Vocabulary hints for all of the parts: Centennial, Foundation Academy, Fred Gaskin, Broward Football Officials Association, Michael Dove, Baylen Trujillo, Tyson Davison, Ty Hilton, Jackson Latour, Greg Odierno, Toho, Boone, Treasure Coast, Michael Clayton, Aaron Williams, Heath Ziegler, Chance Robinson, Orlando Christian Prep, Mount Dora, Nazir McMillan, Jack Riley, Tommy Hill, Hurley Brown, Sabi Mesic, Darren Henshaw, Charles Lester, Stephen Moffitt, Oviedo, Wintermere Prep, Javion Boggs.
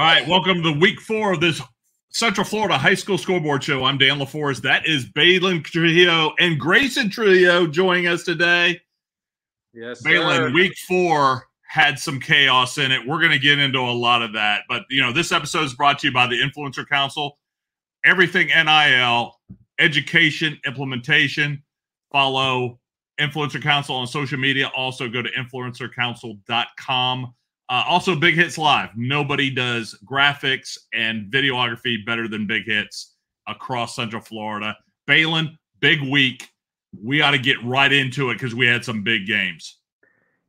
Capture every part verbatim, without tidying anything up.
All right, welcome to week four of this Central Florida High School Scoreboard Show. I'm Dan LaForest. That is Baylen Trujillo and Grayson Trujillo joining us today. Yes, Baylen, week four had some chaos in it. We're going to get into a lot of that. But, you know, this episode is brought to you by the Influencer Council. Everything N I L, education, implementation. Follow Influencer Council on social media. Also go to influencer council dot com. Uh, also, Big Hits Live. Nobody does graphics and videography better than Big Hits across Central Florida. Baylen, big week. We ought to get right into it because we had some big games.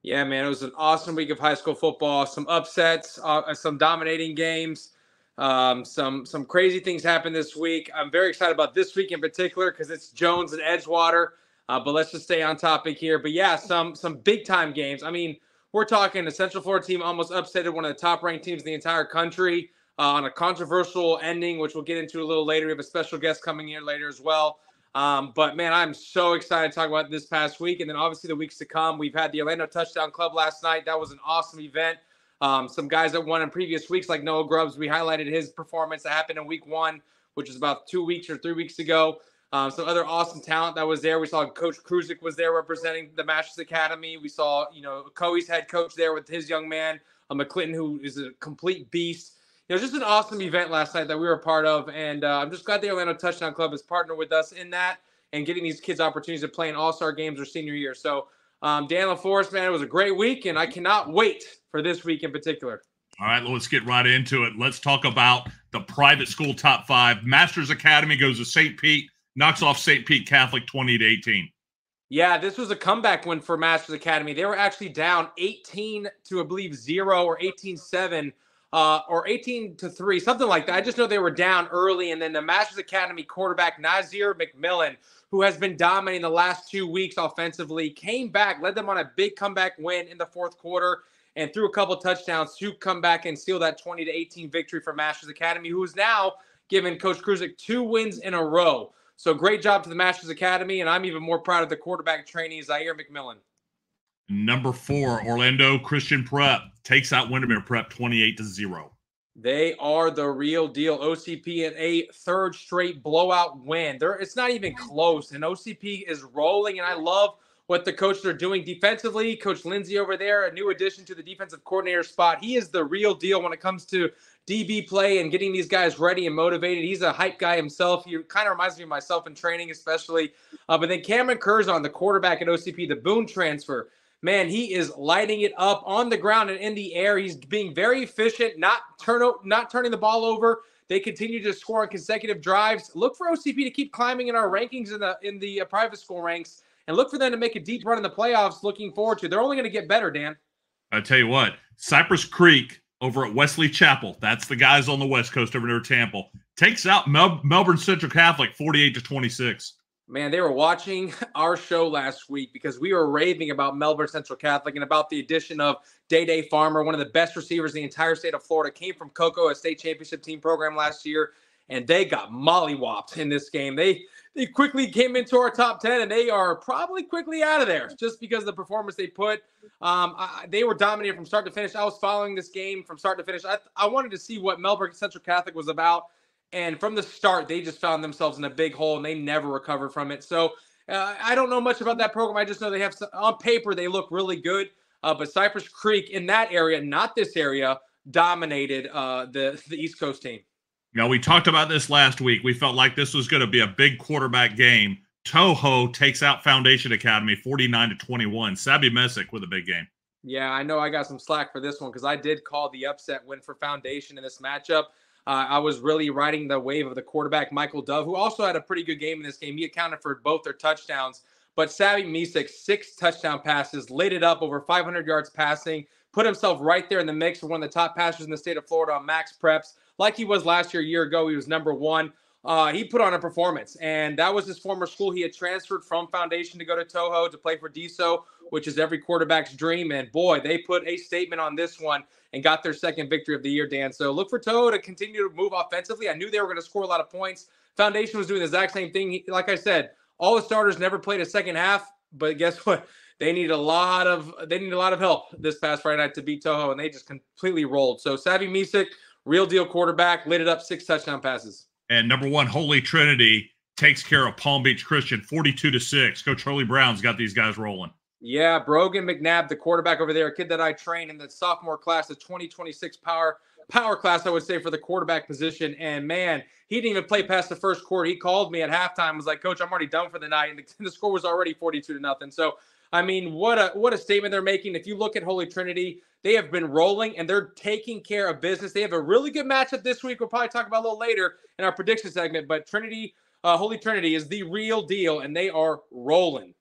Yeah, man, it was an awesome week of high school football. Some upsets, uh, some dominating games, um, some some crazy things happened this week. I'm very excited about this week in particular because it's Jones and Edgewater. Uh, but let's just stay on topic here. But yeah, some some big time games. I mean, we're talking a Central Florida team almost upsetted one of the top-ranked teams in the entire country uh, on a controversial ending, which we'll get into a little later. We have a special guest coming in later as well. Um, but, man, I'm so excited to talk about this past week. And then, obviously, the weeks to come, we've had the Orlando Touchdown Club last night. That was an awesome event. Um, some guys that won in previous weeks, like Noah Grubbs, we highlighted his performance that happened in week one, which was about two weeks or three weeks ago. Um, some other awesome talent that was there. We saw Coach Kruzik was there representing the Masters Academy. We saw, you know, Coey's head coach there with his young man, uh, McClinton, who is a complete beast. You know, just an awesome event last night that we were a part of. And uh, I'm just glad the Orlando Touchdown Club has partnered with us in that and getting these kids opportunities to play in all-star games their senior year. So, um, Dan LaForest, man, it was a great week, and I cannot wait for this week in particular. All right, let's get right into it. Let's talk about the private school top five. Masters Academy goes to Saint Pete. Knocks off Saint Pete Catholic twenty to eighteen. Yeah, this was a comeback win for Masters Academy. They were actually down eighteen to, I believe, zero or eighteen seven uh, or eighteen to three, something like that. I just know they were down early, and then the Masters Academy quarterback, Nazir McMillan, who has been dominating the last two weeks offensively, came back, led them on a big comeback win in the fourth quarter, and threw a couple touchdowns to come back and seal that twenty to eighteen victory for Masters Academy, who is now giving Coach Kruzik two wins in a row. So great job to the Masters Academy, and I'm even more proud of the quarterback trainee, Zaire McMillan. Number four, Orlando Christian Prep takes out Wintermere Prep twenty-eight to zero. They are the real deal. O C P in a third straight blowout win. They're, it's not even close, and O C P is rolling, and I love what the coaches are doing defensively. Coach Lindsay over there, a new addition to the defensive coordinator spot. He is the real deal when it comes to D B play and getting these guys ready and motivated. He's a hype guy himself. He kind of reminds me of myself in training, especially. Uh, but then Cameron Curzon, the quarterback at O C P, the Boone transfer, man, he is lighting it up on the ground and in the air. He's being very efficient, not turn not turning the ball over. They continue to score on consecutive drives. Look for O C P to keep climbing in our rankings in the in the uh, private school ranks, and look for them to make a deep run in the playoffs. Looking forward to. They're only going to get better, Dan. I tell you what, Cypress Creek over at Wesley Chapel, that's the guys on the West Coast over near Tampa, takes out Mel Melbourne Central Catholic forty-eight to twenty-six. Man, they were watching our show last week because we were raving about Melbourne Central Catholic and about the addition of Day-Day Farmer, one of the best receivers in the entire state of Florida, came from Cocoa, a state championship team program last year, and they got mollywhopped in this game. They they quickly came into our top ten, and they are probably quickly out of there just because of the performance they put. Um, I, they were dominated from start to finish. I was following this game from start to finish. I, I wanted to see what Melbourne Central Catholic was about, and from the start, they just found themselves in a big hole, and they never recovered from it. So uh, I don't know much about that program. I just know they have some, on paper, they look really good. Uh, but Cypress Creek in that area, not this area, dominated uh, the, the East Coast team. Now, we talked about this last week. We felt like this was going to be a big quarterback game. Toho takes out Foundation Academy forty-nine to twenty-one. Sabi Mesic with a big game. Yeah, I know I got some slack for this one because I did call the upset win for Foundation in this matchup. Uh, I was really riding the wave of the quarterback, Michael Dove, who also had a pretty good game in this game. He accounted for both their touchdowns. But Sabi Mesic, six touchdown passes, lit it up, over five hundred yards passing, put himself right there in the mix for one of the top passers in the state of Florida on Max Preps. Like he was last year, a year ago, he was number one. Uh, he put on a performance, and that was his former school. He had transferred from Foundation to go to Toho to play for D S O, which is every quarterback's dream. And, boy, they put a statement on this one and got their second victory of the year, Dan. So look for Toho to continue to move offensively. I knew they were going to score a lot of points. Foundation was doing the exact same thing. Like I said, all the starters never played a second half, but guess what? They need a lot of they need a lot of help this past Friday night to beat Toho, and they just completely rolled. So Sabi Mesic, real deal quarterback, lit it up, six touchdown passes. And number one, Holy Trinity takes care of Palm Beach Christian, forty-two to six. Coach Hurley Brown's got these guys rolling. Yeah, Brogan McNabb, the quarterback over there, a kid that I train in the sophomore class, the twenty twenty-six power power class, I would say, for the quarterback position. And, man, he didn't even play past the first quarter. He called me at halftime, was like, Coach, I'm already done for the night. And the, the score was already forty-two to nothing. So, I mean, what a what a statement they're making. If you look at Holy Trinity, they have been rolling, and they're taking care of business. They have a really good matchup this week. We'll probably talk about a little later in our prediction segment. But Trinity, uh, Holy Trinity is the real deal, and they are rolling.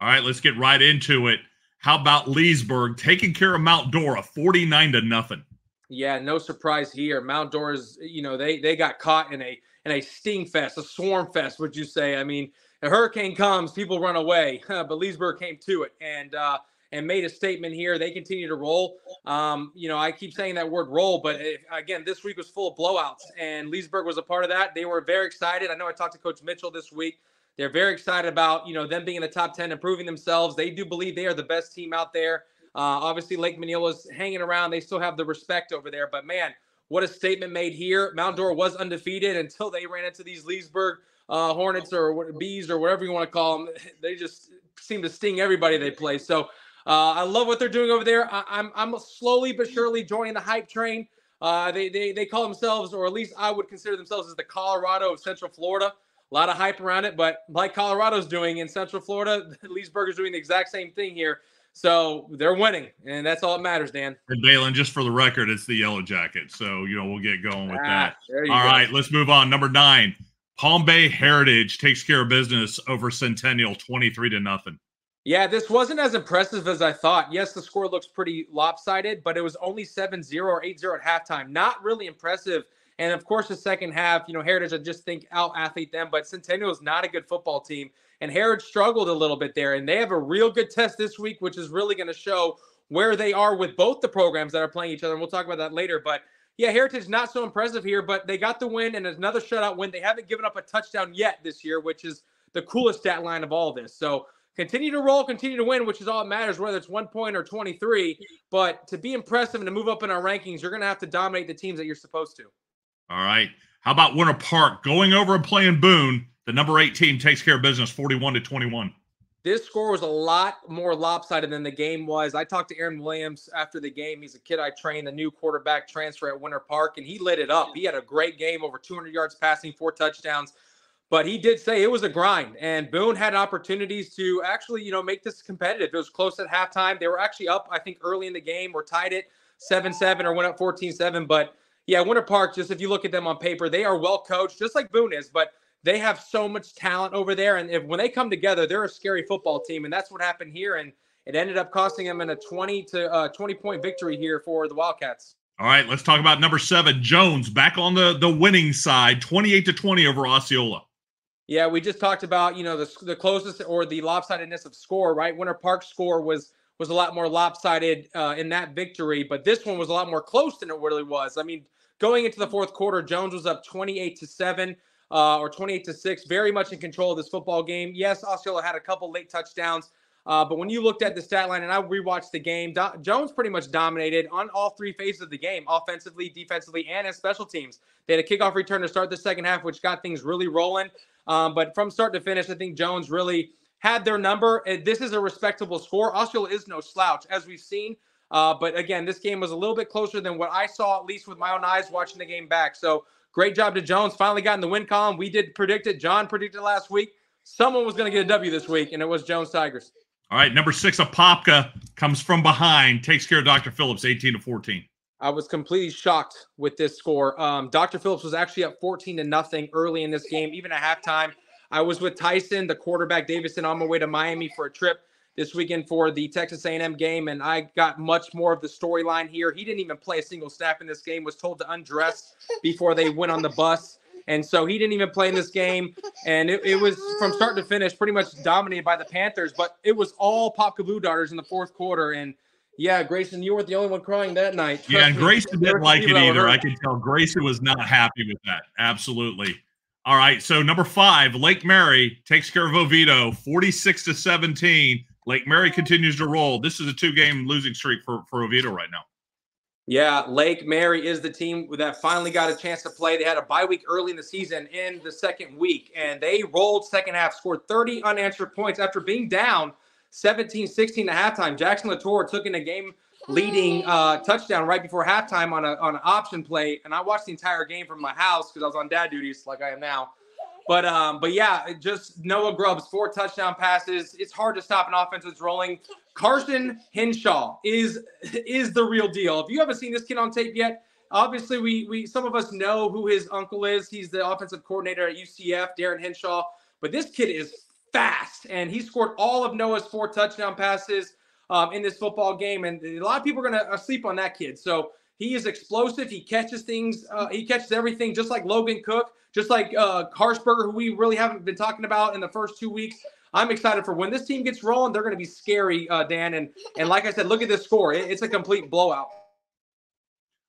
All right, let's get right into it. How about Leesburg taking care of Mount Dora, forty-nine to nothing? Yeah, no surprise here. Mount Dora's, you know, they they got caught in a in a sting fest, a swarm fest, would you say? I mean, a hurricane comes, people run away, but Leesburg came to it and uh, and made a statement here. They continue to roll. Um, you know, I keep saying that word roll, but it, again, this week was full of blowouts, and Leesburg was a part of that. They were very excited. I know I talked to Coach Mitchell this week. They're very excited about, you know, them being in the top ten and proving themselves. They do believe they are the best team out there. Uh, obviously, Lake Manila's hanging around. They still have the respect over there. But, man, what a statement made here. Mount Dora was undefeated until they ran into these Leesburg uh, Hornets or Bees or whatever you want to call them. They just seem to sting everybody they play. So uh, I love what they're doing over there. I I'm, I'm slowly but surely joining the hype train. Uh, they, they, they call themselves, or at least I would consider themselves, as the Colorado of Central Florida. A lot of hype around it, but like Colorado's doing in Central Florida, Leesburg is doing the exact same thing here. So they're winning, and that's all that matters, Dan. And Baylen, just for the record, it's the Yellow Jackets. So, you know, we'll get going with ah, that. All go. Right, let's move on. Number nine, Palm Bay Heritage takes care of business over Centennial, twenty-three to nothing. Yeah, this wasn't as impressive as I thought. Yes, the score looks pretty lopsided, but it was only seven zero or eight zero at halftime. Not really impressive. And, of course, the second half, you know, Heritage, I just think, out-athlete them. But Centennial is not a good football team. And Heritage struggled a little bit there. And they have a real good test this week, which is really going to show where they are with both the programs that are playing each other. And we'll talk about that later. But, yeah, Heritage not so impressive here. But they got the win and another shutout win. They haven't given up a touchdown yet this year, which is the coolest stat line of all this. So, continue to roll, continue to win, which is all that matters, whether it's one point or twenty-three. But to be impressive and to move up in our rankings, you're going to have to dominate the teams that you're supposed to. All right. How about Winter Park going over and playing Boone? The number eight team takes care of business, forty-one to twenty-one. This score was a lot more lopsided than the game was. I talked to Aaron Williams after the game. He's a kid I trained, the new quarterback transfer at Winter Park, and he lit it up. He had a great game, over two hundred yards passing, four touchdowns. But he did say it was a grind, and Boone had opportunities to actually, you know, make this competitive. It was close at halftime. They were actually up, I think, early in the game, or tied it seven seven or went up fourteen seven, but yeah, Winter Park, just if you look at them on paper, they are well coached, just like Boone is, but they have so much talent over there. And if when they come together, they're a scary football team. And that's what happened here. And it ended up costing them in a twenty to uh, twenty point victory here for the Wildcats. All right, let's talk about number seven, Jones, back on the, the winning side, twenty-eight to twenty over Osceola. Yeah, we just talked about, you know, the, the closest or the lopsidedness of score, right? Winter Park's score was was a lot more lopsided uh, in that victory, but this one was a lot more close than it really was. I mean, going into the fourth quarter, Jones was up twenty-eight to seven uh, or twenty-eight to six, very much in control of this football game. Yes, Osceola had a couple late touchdowns, uh, but when you looked at the stat line, and I rewatched the game, Do- Jones pretty much dominated on all three phases of the game, offensively, defensively, and as special teams. They had a kickoff return to start the second half, which got things really rolling. Um, but from start to finish, I think Jones really had their number. This is a respectable score. Osceola is no slouch, as we've seen. Uh, but, again, this game was a little bit closer than what I saw, at least with my own eyes watching the game back. So, great job to Jones. Finally got in the win column. We did predict it. John predicted last week. Someone was going to get a W this week, and it was Jones Tigers. All right, number six, Apopka comes from behind, takes care of Doctor Phillips, eighteen to fourteen. I was completely shocked with this score. Um, Doctor Phillips was actually up fourteen to nothing early in this game, even at halftime. I was with Tyson, the quarterback, Davison, on my way to Miami for a trip this weekend for the Texas A and M game, and I got much more of the storyline here. He didn't even play a single snap in this game, was told to undress before they went on the bus, and so he didn't even play in this game, and it, it was from start to finish pretty much dominated by the Panthers, but it was all Popka Blue Darters in the fourth quarter, and yeah, Grayson, you were the only one crying that night. Trust yeah, and Grayson me, didn't like it either. I can tell Grayson was not happy with that, absolutely. All right, so number five, Lake Mary takes care of Oviedo, forty-six to seventeen. Lake Mary continues to roll. This is a two-game losing streak for, for Oviedo right now. Yeah, Lake Mary is the team that finally got a chance to play. They had a bye week early in the season in the second week, and they rolled second half, scored thirty unanswered points after being down seventeen sixteen at halftime. Jackson Latour took in a game-leading uh, touchdown right before halftime on, a, on an option play, and I watched the entire game from my house because I was on dad duties like I am now. But, um, but yeah, just Noah Grubbs, four touchdown passes. It's hard to stop an offense that's rolling. Carson Henshaw is is the real deal. If you haven't seen this kid on tape yet, obviously we we some of us know who his uncle is. He's the offensive coordinator at U C F, Darren Henshaw. But this kid is fast, and he scored all of Noah's four touchdown passes um, in this football game. And a lot of people are going to sleep on that kid. So he is explosive. He catches things. Uh, he catches everything, just like Logan Cook. Just like uh, Karsberger, who we really haven't been talking about in the first two weeks. I'm excited for when this team gets rolling. They're going to be scary, uh, Dan. And, and like I said, look at this score. It, it's a complete blowout.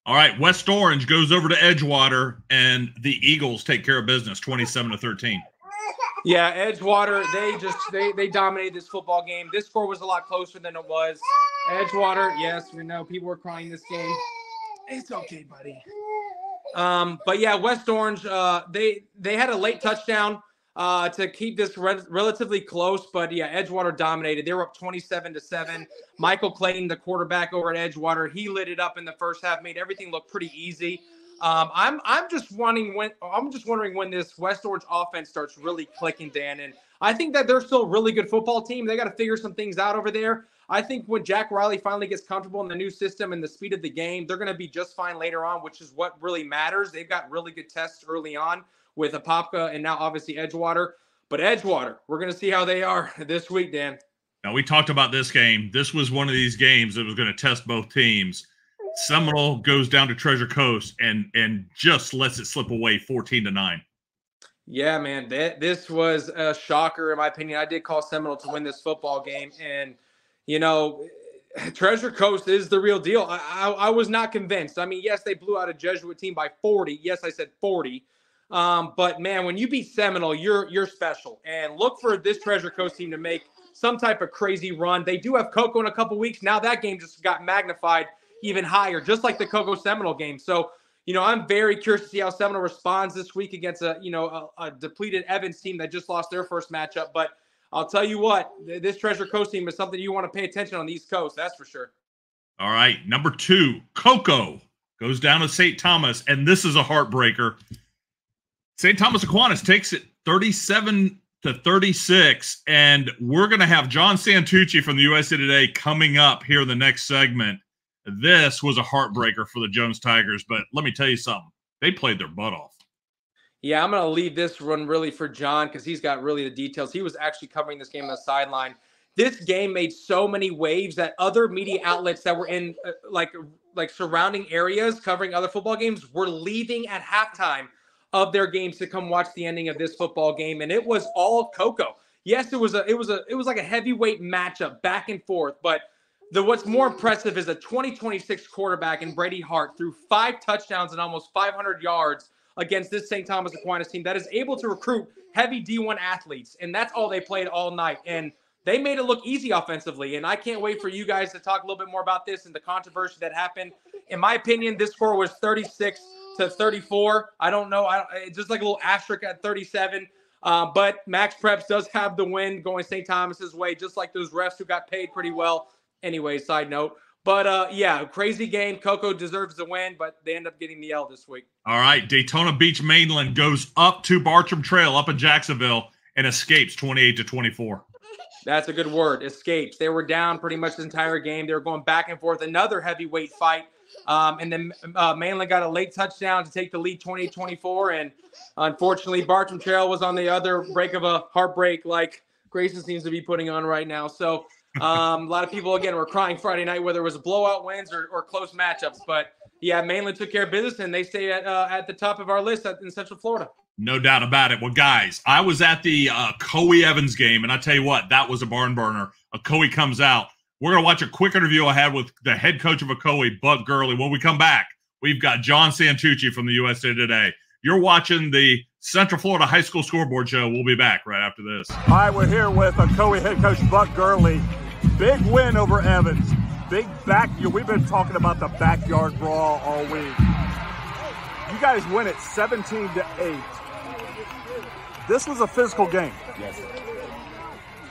All right, West Orange goes over to Edgewater, and the Eagles take care of business, twenty-seven to thirteen. Yeah, Edgewater, they just they, – they dominated this football game. This score was a lot closer than it was. Edgewater, yes, we know people were crying this game. It's okay, buddy. Um, but yeah, West Orange, uh, they, they had a late touchdown, uh, to keep this re relatively close, but yeah, Edgewater dominated. They were up twenty-seven to seven. Michael Clayton, the quarterback over at Edgewater, he lit it up in the first half, made everything look pretty easy. Um, I'm, I'm just wanting when, I'm just wondering when this West Orange offense starts really clicking, Dan. And I think that they're still a really good football team. They got to figure some things out over there. I think when Jack Riley finally gets comfortable in the new system and the speed of the game, they're going to be just fine later on, which is what really matters. They've got really good tests early on with Apopka and now obviously Edgewater. But Edgewater, we're going to see how they are this week, Dan. Now, we talked about this game. This was one of these games that was going to test both teams. Seminole goes down to Treasure Coast and and just lets it slip away fourteen to nine. Yeah, man, that, this was a shocker in my opinion. I did call Seminole to win this football game, and you know, Treasure Coast is the real deal. I, I, I was not convinced. I mean, yes, they blew out a Jesuit team by forty. Yes, I said forty. Um, but, man, when you beat Seminole, you're you're special. And look for this Treasure Coast team to make some type of crazy run. They do have Cocoa in a couple weeks. Now that game just got magnified even higher, just like the Cocoa-Seminole game. So, you know, I'm very curious to see how Seminole responds this week against a, you know, a, a depleted Evans team that just lost their first matchup. But I'll tell you what, this Treasure Coast team is something you want to pay attention on the East Coast, that's for sure. All right, number two, Cocoa goes down to Saint Thomas, and this is a heartbreaker. Saint Thomas Aquinas takes it thirty-seven to thirty-six, and we're going to have John Santucci from the U S A Today coming up here in the next segment. This was a heartbreaker for the Jones Tigers, but let me tell you something. They played their butt off. Yeah, I'm going to leave this one really for John because he's got really the details. He was actually covering this game on the sideline. This game made so many waves that other media outlets that were in uh, like like surrounding areas covering other football games were leaving at halftime of their games to come watch the ending of this football game, and it was all Cocoa. Yes, it was a it was a it was like a heavyweight matchup back and forth, but the what's more impressive is a twenty twenty-six quarterback in Brady Hart threw five touchdowns and almost five hundred yards against this Saint Thomas Aquinas team that is able to recruit heavy D one athletes, and that's all they played all night. And they made it look easy offensively, and I can't wait for you guys to talk a little bit more about this and the controversy that happened. In my opinion, this score was thirty-six to thirty-four. I don't know. I don't, just like a little asterisk at thirty-seven. Uh, but Max Preps does have the win going Saint Thomas's way, just like those refs who got paid pretty well. Anyway, side note. But, uh, yeah, crazy game. Cocoa deserves the win, but they end up getting the L this week. All right, Daytona Beach Mainland goes up to Bartram Trail up in Jacksonville and escapes twenty-eight to twenty-four. That's a good word, escapes. They were down pretty much the entire game. They were going back and forth, another heavyweight fight. Um, and then uh, Mainland got a late touchdown to take the lead twenty-eight twenty-four. And, unfortunately, Bartram Trail was on the other break of a heartbreak like Grayson seems to be putting on right now. So, um, a lot of people, again, were crying Friday night, whether it was blowout wins or, or close matchups. But, yeah, Mainland took care of business, and they stay at, uh, at the top of our list at, in Central Florida. No doubt about it. Well, guys, I was at the uh, Coe Evans game, and I tell you what, that was a barn burner. A Coe comes out. We're going to watch a quick interview I had with the head coach of a Coe, Bud Gurley. When we come back, we've got John Santucci from the U S A Today. You're watching the Central Florida High School Scoreboard Show. We'll be back right after this. All right, we're here with a Coe head coach, Bud Gurley. Big win over Evans. big back. We've been talking about the backyard brawl all week. You guys win it seventeen to eight. This was a physical game. Yes.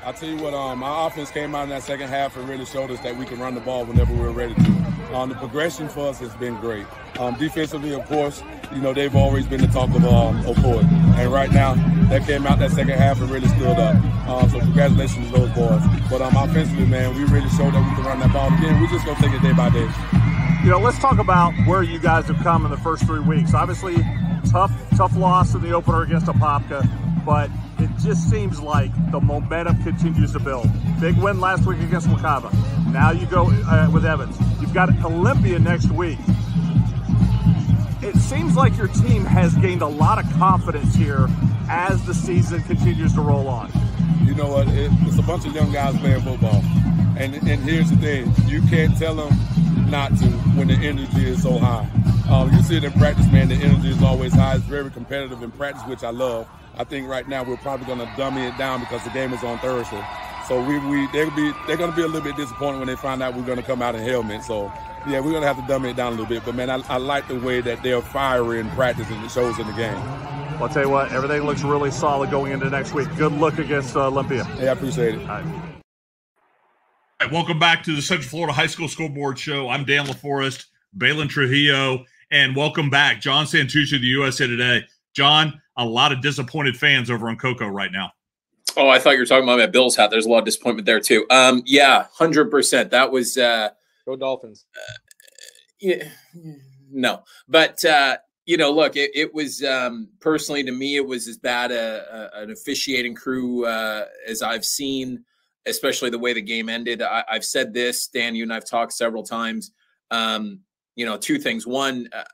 I'll tell you what, um, our offense came out in that second half and really showed us that we can run the ball whenever we're ready to. Um, the progression for us has been great. Um, defensively, of course, you know, they've always been the talk of um, O'Ford. And right now, that came out that second half and really stood up. Um, so congratulations to those boys. But um, offensively, man, we really showed that we can run that ball. Again, we're just going to take it day by day. You know, let's talk about where you guys have come in the first three weeks. Obviously, tough, tough loss in the opener against Apopka, but it just seems like the momentum continues to build. Big win last week against Wakava. Now you go uh, with Evans. You've got Olympia next week. It seems like your team has gained a lot of confidence here as the season continues to roll on. You know what? It, it's a bunch of young guys playing football. And, and here's the thing. You can't tell them not to when the energy is so high. Um, you see it in practice, man. The energy is always high. It's very competitive in practice, which I love. I think right now we're probably going to dummy it down because the game is on Thursday. So we, we they'll be they're going to be a little bit disappointed when they find out we're going to come out in helmets. So yeah, we're going to have to dummy it down a little bit. But man, I, I like the way that they're fiery in practice and it shows in the game. Well, I'll tell you what, everything looks really solid going into next week. Good luck against uh, Olympia. Yeah, I appreciate it. All right. All right, welcome back to the Central Florida High School Scoreboard Show. I'm Dan LaForest, Baylen Trujillo, and welcome back, John Santucci of the U S A Today. John, a lot of disappointed fans over on Cocoa right now. Oh, I thought you were talking about my Bills hat. There's a lot of disappointment there too. Um, yeah, one hundred percent. That was uh, go Dolphins. Uh, yeah, no, but uh, you know, look, it, it was um, personally to me, it was as bad a, a, an officiating crew uh, as I've seen, especially the way the game ended. I, I've said this, Dan, you and I've talked several times. Um, you know, two things. One. Uh,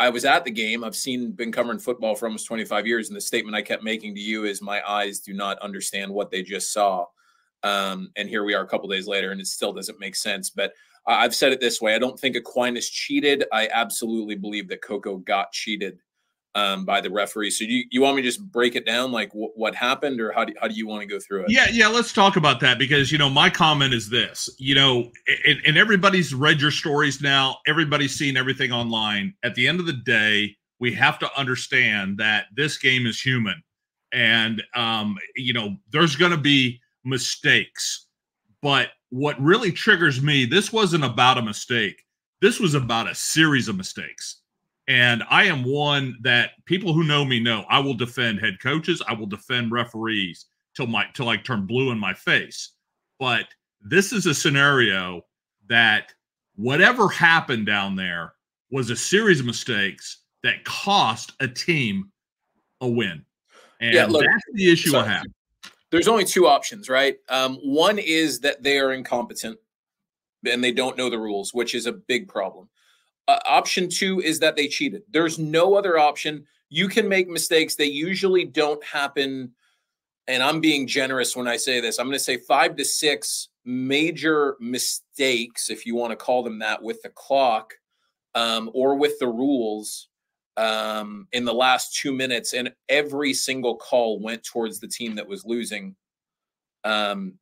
I was at the game. I've seen, been covering football for almost twenty-five years. And the statement I kept making to you is my eyes do not understand what they just saw. Um, and here we are a couple days later and it still doesn't make sense. But I've said it this way. I don't think Aquinas cheated. I absolutely believe that Cocoa got cheated um, by the referee. So you, you want me to just break it down? Like w- what happened or how do, how do you want to go through it? Yeah. Yeah. Let's talk about that because, you know, my comment is this, you know, and, and everybody's read your stories now, everybody's seen everything online. At the end of the day, we have to understand that this game is human and, um, you know, there's going to be mistakes, but what really triggers me, this wasn't about a mistake. This was about a series of mistakes. And I am one that people who know me know I will defend head coaches. I will defend referees till my till I turn blue in my face. But this is a scenario that whatever happened down there was a series of mistakes that cost a team a win. And yeah, look, that's the issue so I have. There's only two options, right? Um, one is that they are incompetent and they don't know the rules, which is a big problem. Uh, option two is that they cheated. There's no other option. You can make mistakes. They usually don't happen. And I'm being generous when I say this. I'm going to say five to six major mistakes, if you want to call them that, with the clock um, or with the rules um, in the last two minutes. And every single call went towards the team that was losing. Um,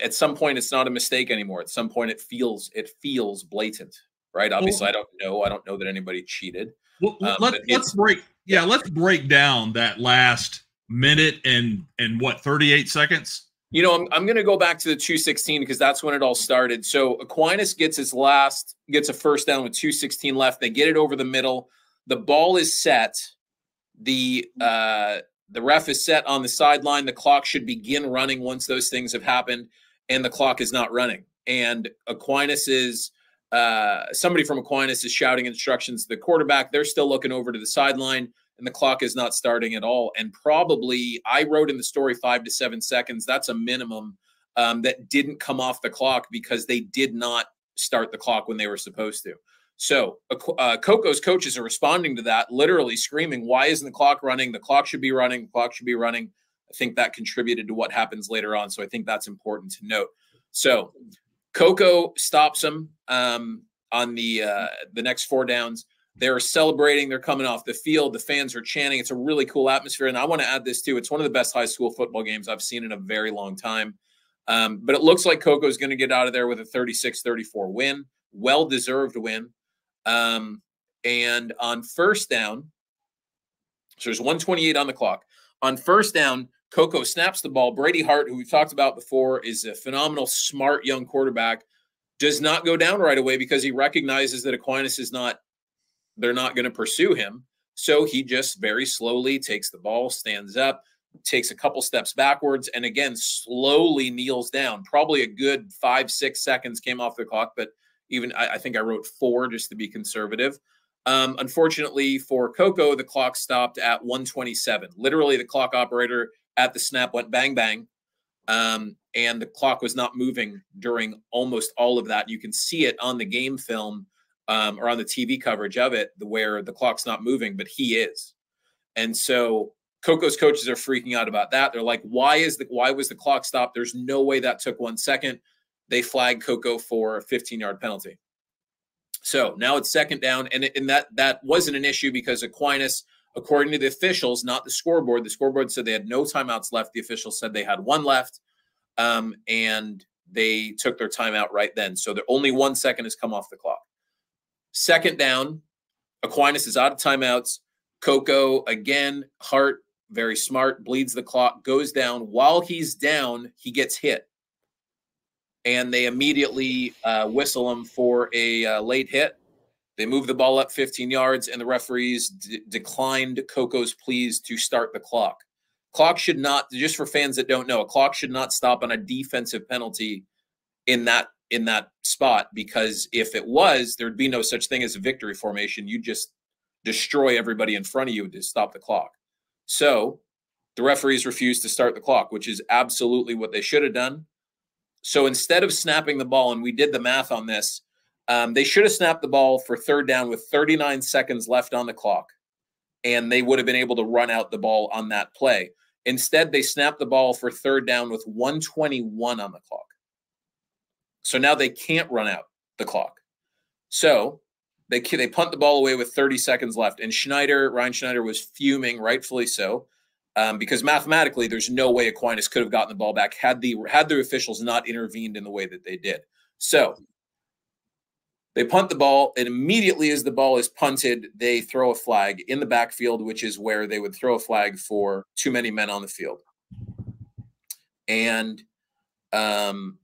at some point, it's not a mistake anymore. At some point, it feels it feels blatant. Right. Obviously, well, I don't know. I don't know that anybody cheated. Well, um, let's, let's break. Yeah, let's break down that last minute and and what, thirty-eight seconds. You know, I'm I'm going to go back to the two sixteen because that's when it all started. So Aquinas gets his last gets a first down with two sixteen left. They get it over the middle. The ball is set. The uh, the ref is set on the sideline. The clock should begin running once those things have happened, and the clock is not running. And Aquinas is. Uh, somebody from Aquinas is shouting instructions to the quarterback. They're still looking over to the sideline, and the clock is not starting at all. And probably, I wrote in the story five to seven seconds. That's a minimum um, that didn't come off the clock because they did not start the clock when they were supposed to. So uh, Coco's coaches are responding to that, literally screaming, why isn't the clock running? The clock should be running. The clock should be running. I think that contributed to what happens later on. So I think that's important to note. So Cocoa stops them um, on the uh, the next four downs. They're celebrating. They're coming off the field. The fans are chanting. It's a really cool atmosphere. And I want to add this, too. It's one of the best high school football games I've seen in a very long time. Um, but it looks like Cocoa is going to get out of there with a thirty-six thirty-four win, well-deserved win. Um, and on first down, so there's one twenty-eight on the clock. On first down, Cocoa snaps the ball. Brady Hart, who we've talked about before, is a phenomenal, smart, young quarterback, does not go down right away because he recognizes that Aquinas is not, they're not going to pursue him. So he just very slowly takes the ball, stands up, takes a couple steps backwards, and again, slowly kneels down. Probably a good five, six seconds came off the clock, but even I, I think I wrote four just to be conservative. Um, unfortunately for Cocoa, the clock stopped at one twenty-seven. Literally, the clock operator at the snap went bang, bang, um, and the clock was not moving during almost all of that. You can see it on the game film um, or on the T V coverage of it, where the clock's not moving, but he is. And so Coco's coaches are freaking out about that. They're like, why is the, why was the clock stopped? There's no way that took one second. They flagged Cocoa for a fifteen-yard penalty. So now it's second down, and, and that, that wasn't an issue because Aquinas, according to the officials, not the scoreboard, the scoreboard said they had no timeouts left. The officials said they had one left, um, and they took their timeout right then. So the only one second has come off the clock. Second down, Aquinas is out of timeouts. Cocoa, again, Hart, very smart, bleeds the clock, goes down. While he's down, he gets hit. And they immediately uh, whistle him for a uh, late hit. They move the ball up fifteen yards, and the referees d declined Coco's pleas to start the clock. Clock should not, just for fans that don't know, a clock should not stop on a defensive penalty in that, in that spot, because if it was, there'd be no such thing as a victory formation. You'd just destroy everybody in front of you to stop the clock. So the referees refused to start the clock, which is absolutely what they should have done. So instead of snapping the ball, and we did the math on this, um, they should have snapped the ball for third down with thirty-nine seconds left on the clock, and they would have been able to run out the ball on that play. Instead, they snapped the ball for third down with one twenty-one on the clock. So now they can't run out the clock. So They, they punt the ball away with thirty seconds left. And Schneider, Ryan Schneider was fuming, rightfully so, um, because mathematically there's no way Aquinas could have gotten the ball back had the, had the officials not intervened in the way that they did. So they punt the ball, and immediately as the ball is punted, they throw a flag in the backfield, which is where they would throw a flag for too many men on the field. And um,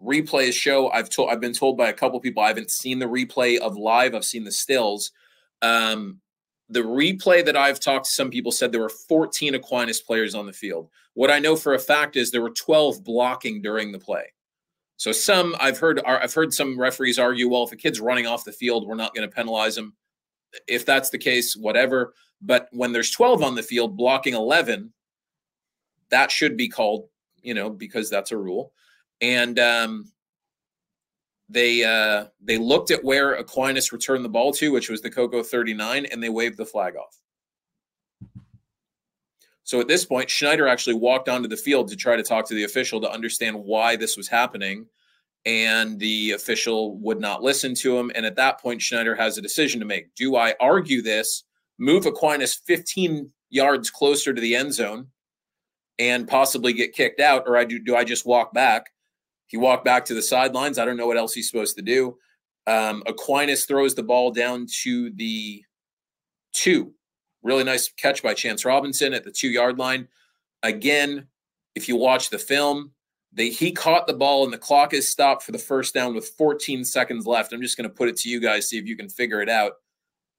replays show, I've told, I've been told by a couple people, I haven't seen the replay of live. I've seen the stills. Um, the replay that I've talked to some people said there were fourteen Aquinas players on the field. What I know for a fact is there were twelve blocking during the play. So some, I've heard, I've heard some referees argue, well, if a kid's running off the field, we're not going to penalize him. If that's the case, whatever. But when there's twelve on the field blocking eleven, that should be called, you know, because that's a rule. And um, they uh, they looked at where Aquinas returned the ball to, which was the Cocoa thirty-nine, and they waved the flag off. So at this point, Schneider actually walked onto the field to try to talk to the official to understand why this was happening, and the official would not listen to him. And at that point, Schneider has a decision to make. Do I argue this, move Aquinas fifteen yards closer to the end zone and possibly get kicked out, or I do, do I just walk back? He walked back to the sidelines. I don't know what else he's supposed to do. Um, Aquinas throws the ball down to the two. Really nice catch by Chance Robinson at the two-yard line. Again, if you watch the film, they, he caught the ball, and the clock is stopped for the first down with fourteen seconds left. I'm just going to put it to you guys, see if you can figure it out.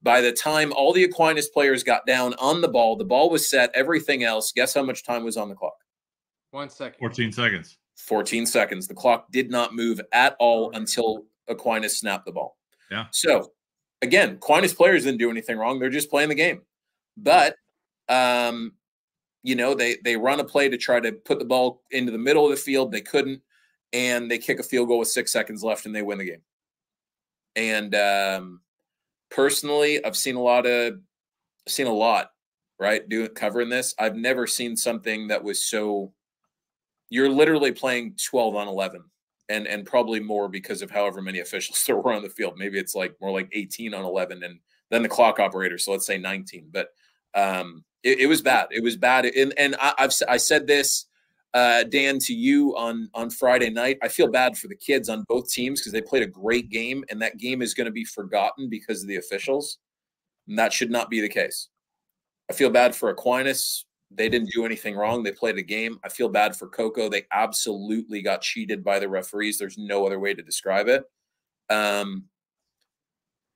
By the time all the Aquinas players got down on the ball, the ball was set, everything else. Guess how much time was on the clock? One second. fourteen seconds. fourteen seconds. The clock did not move at all until Aquinas snapped the ball. Yeah. So, again, Aquinas players didn't do anything wrong. They're just playing the game. But, um, you know, they, they run a play to try to put the ball into the middle of the field. They couldn't. And they kick a field goal with six seconds left, and they win the game. And, um, personally, I've seen a lot of, seen a lot, right? Doing covering this, I've never seen something that was so. You're literally playing twelve on eleven, and and probably more because of however many officials there were on the field. Maybe it's like more like eighteen on eleven, and then the clock operator. So let's say nineteen. But um, it, it was bad. It was bad. And and I, I've I said this uh, Dan, to you on, on Friday night. I feel bad for the kids on both teams because they played a great game, and that game is going to be forgotten because of the officials. And that should not be the case. I feel bad for Aquinas. They didn't do anything wrong. They played a game. I feel bad for Cocoa. They absolutely got cheated by the referees. There's no other way to describe it. Um,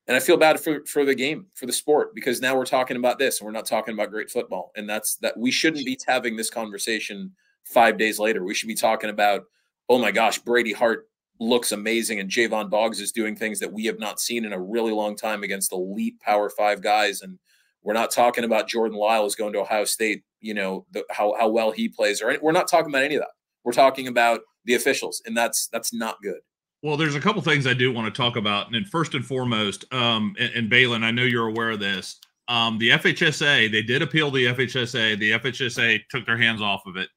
and I feel bad for, for the game, for the sport, because now we're talking about this and we're not talking about great football. And that's that we shouldn't be having this conversation five days later. We should be talking about, oh my gosh, Brady Hart looks amazing and Javon Boggs is doing things that we have not seen in a really long time against elite Power Five guys. And we're not talking about Jordan Lyles going to Ohio State, you know, the, how, how well he plays. Or any, we're not talking about any of that. We're talking about the officials, and that's that's not good. Well, there's a couple things I do want to talk about. And first and foremost, um, and, and Baylen, I know you're aware of this. Um, the F H S A, they did appeal the F H S A. The F H S A took their hands off of it.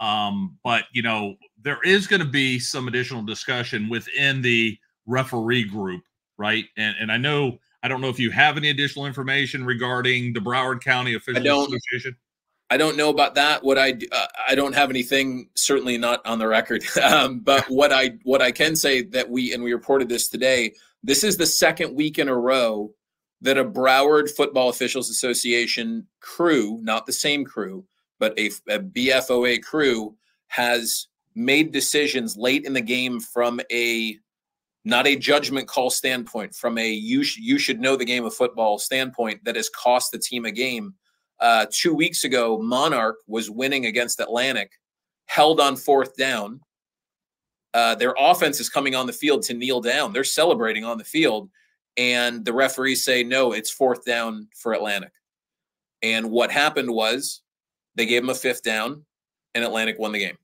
Um, but, you know, there is going to be some additional discussion within the referee group, right? And, and I know – I don't know if you have any additional information regarding the Broward County Officials I don't, Association. I don't know about that. What I uh, I don't have anything, certainly not on the record. Um, but what I what I can say that we and we reported this today. This is the second week in a row that a Broward Football Officials Association crew, not the same crew, but a, a B F O A crew, has made decisions late in the game from a. Not a judgment call standpoint, from a you, sh you should know the game of football standpoint that has cost the team a game. Uh, two weeks ago, Monarch was winning against Atlantic, held on fourth down. Uh, their offense is coming on the field to kneel down. They're celebrating on the field, and the referees say, no, it's fourth down for Atlantic. And what happened was they gave them a fifth down, and Atlantic won the game.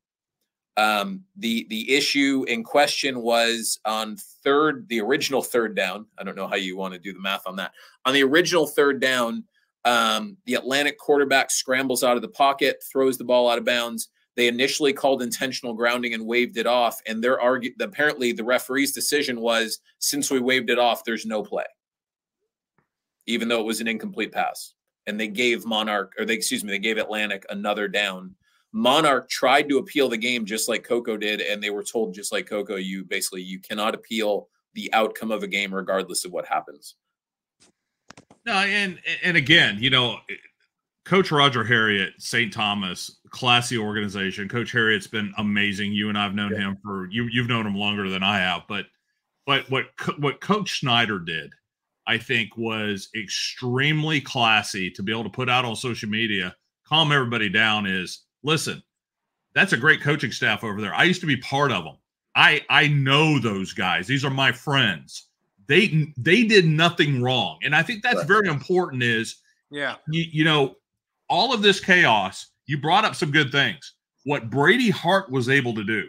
Um, the, the issue in question was on third, the original third down. I don't know how you want to do the math on that. On the original third down, um, the Atlantic quarterback scrambles out of the pocket, throws the ball out of bounds. They initially called intentional grounding and waved it off. And their argue, apparently the referee's decision was, since we waved it off, there's no play, even though it was an incomplete pass. And they gave Monarch, or they, excuse me, they gave Atlantic another down. Monarch tried to appeal the game just like Cocoa did, and they were told just like Cocoa, you basically you cannot appeal the outcome of a game regardless of what happens. No, and and again, you know, Coach Roger Harriet, Saint Thomas, classy organization. Coach Harriet's been amazing. You and I've known yeah. him for you. You've known him longer than I have, but but what what Coach Snyder did, I think, was extremely classy to be able to put out on social media, calm everybody down. Is listen, that's a great coaching staff over there. I used to be part of them. I, I know those guys. These are my friends. They they did nothing wrong. And I think that's very important is, yeah, you, you know, all of this chaos, you brought up some good things. What Brady Hart was able to do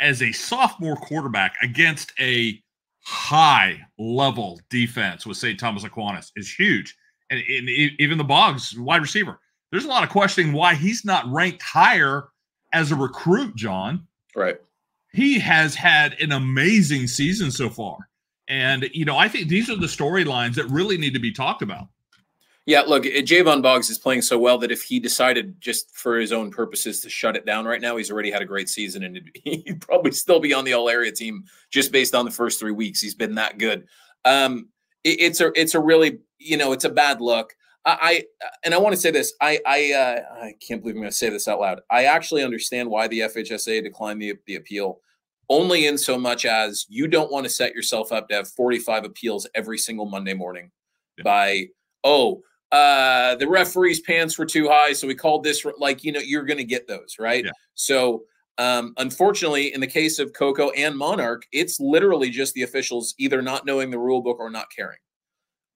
as a sophomore quarterback against a high-level defense with Saint Thomas Aquinas is huge. And, and even the Boggs, wide receiver. There's a lot of questioning why he's not ranked higher as a recruit, John. Right. He has had an amazing season so far. And, you know, I think these are the storylines that really need to be talked about. Yeah, look, Javon Boggs is playing so well that if he decided just for his own purposes to shut it down right now, he's already had a great season, and he'd probably still be on the all-area team just based on the first three weeks. He's been that good. Um, it, it's a, it's a really, you know, it's a bad look. I and I want to say this. I I, uh, I can't believe I'm going to say this out loud. I actually understand why the F H S A declined the, the appeal, only in so much as you don't want to set yourself up to have forty-five appeals every single Monday morning yeah. by, oh, uh, the referee's pants were too high, so we called this. Like, you know, you're going to get those, right? Yeah. So, um, unfortunately, in the case of Cocoa and Monarch, it's literally just the officials either not knowing the rule book or not caring.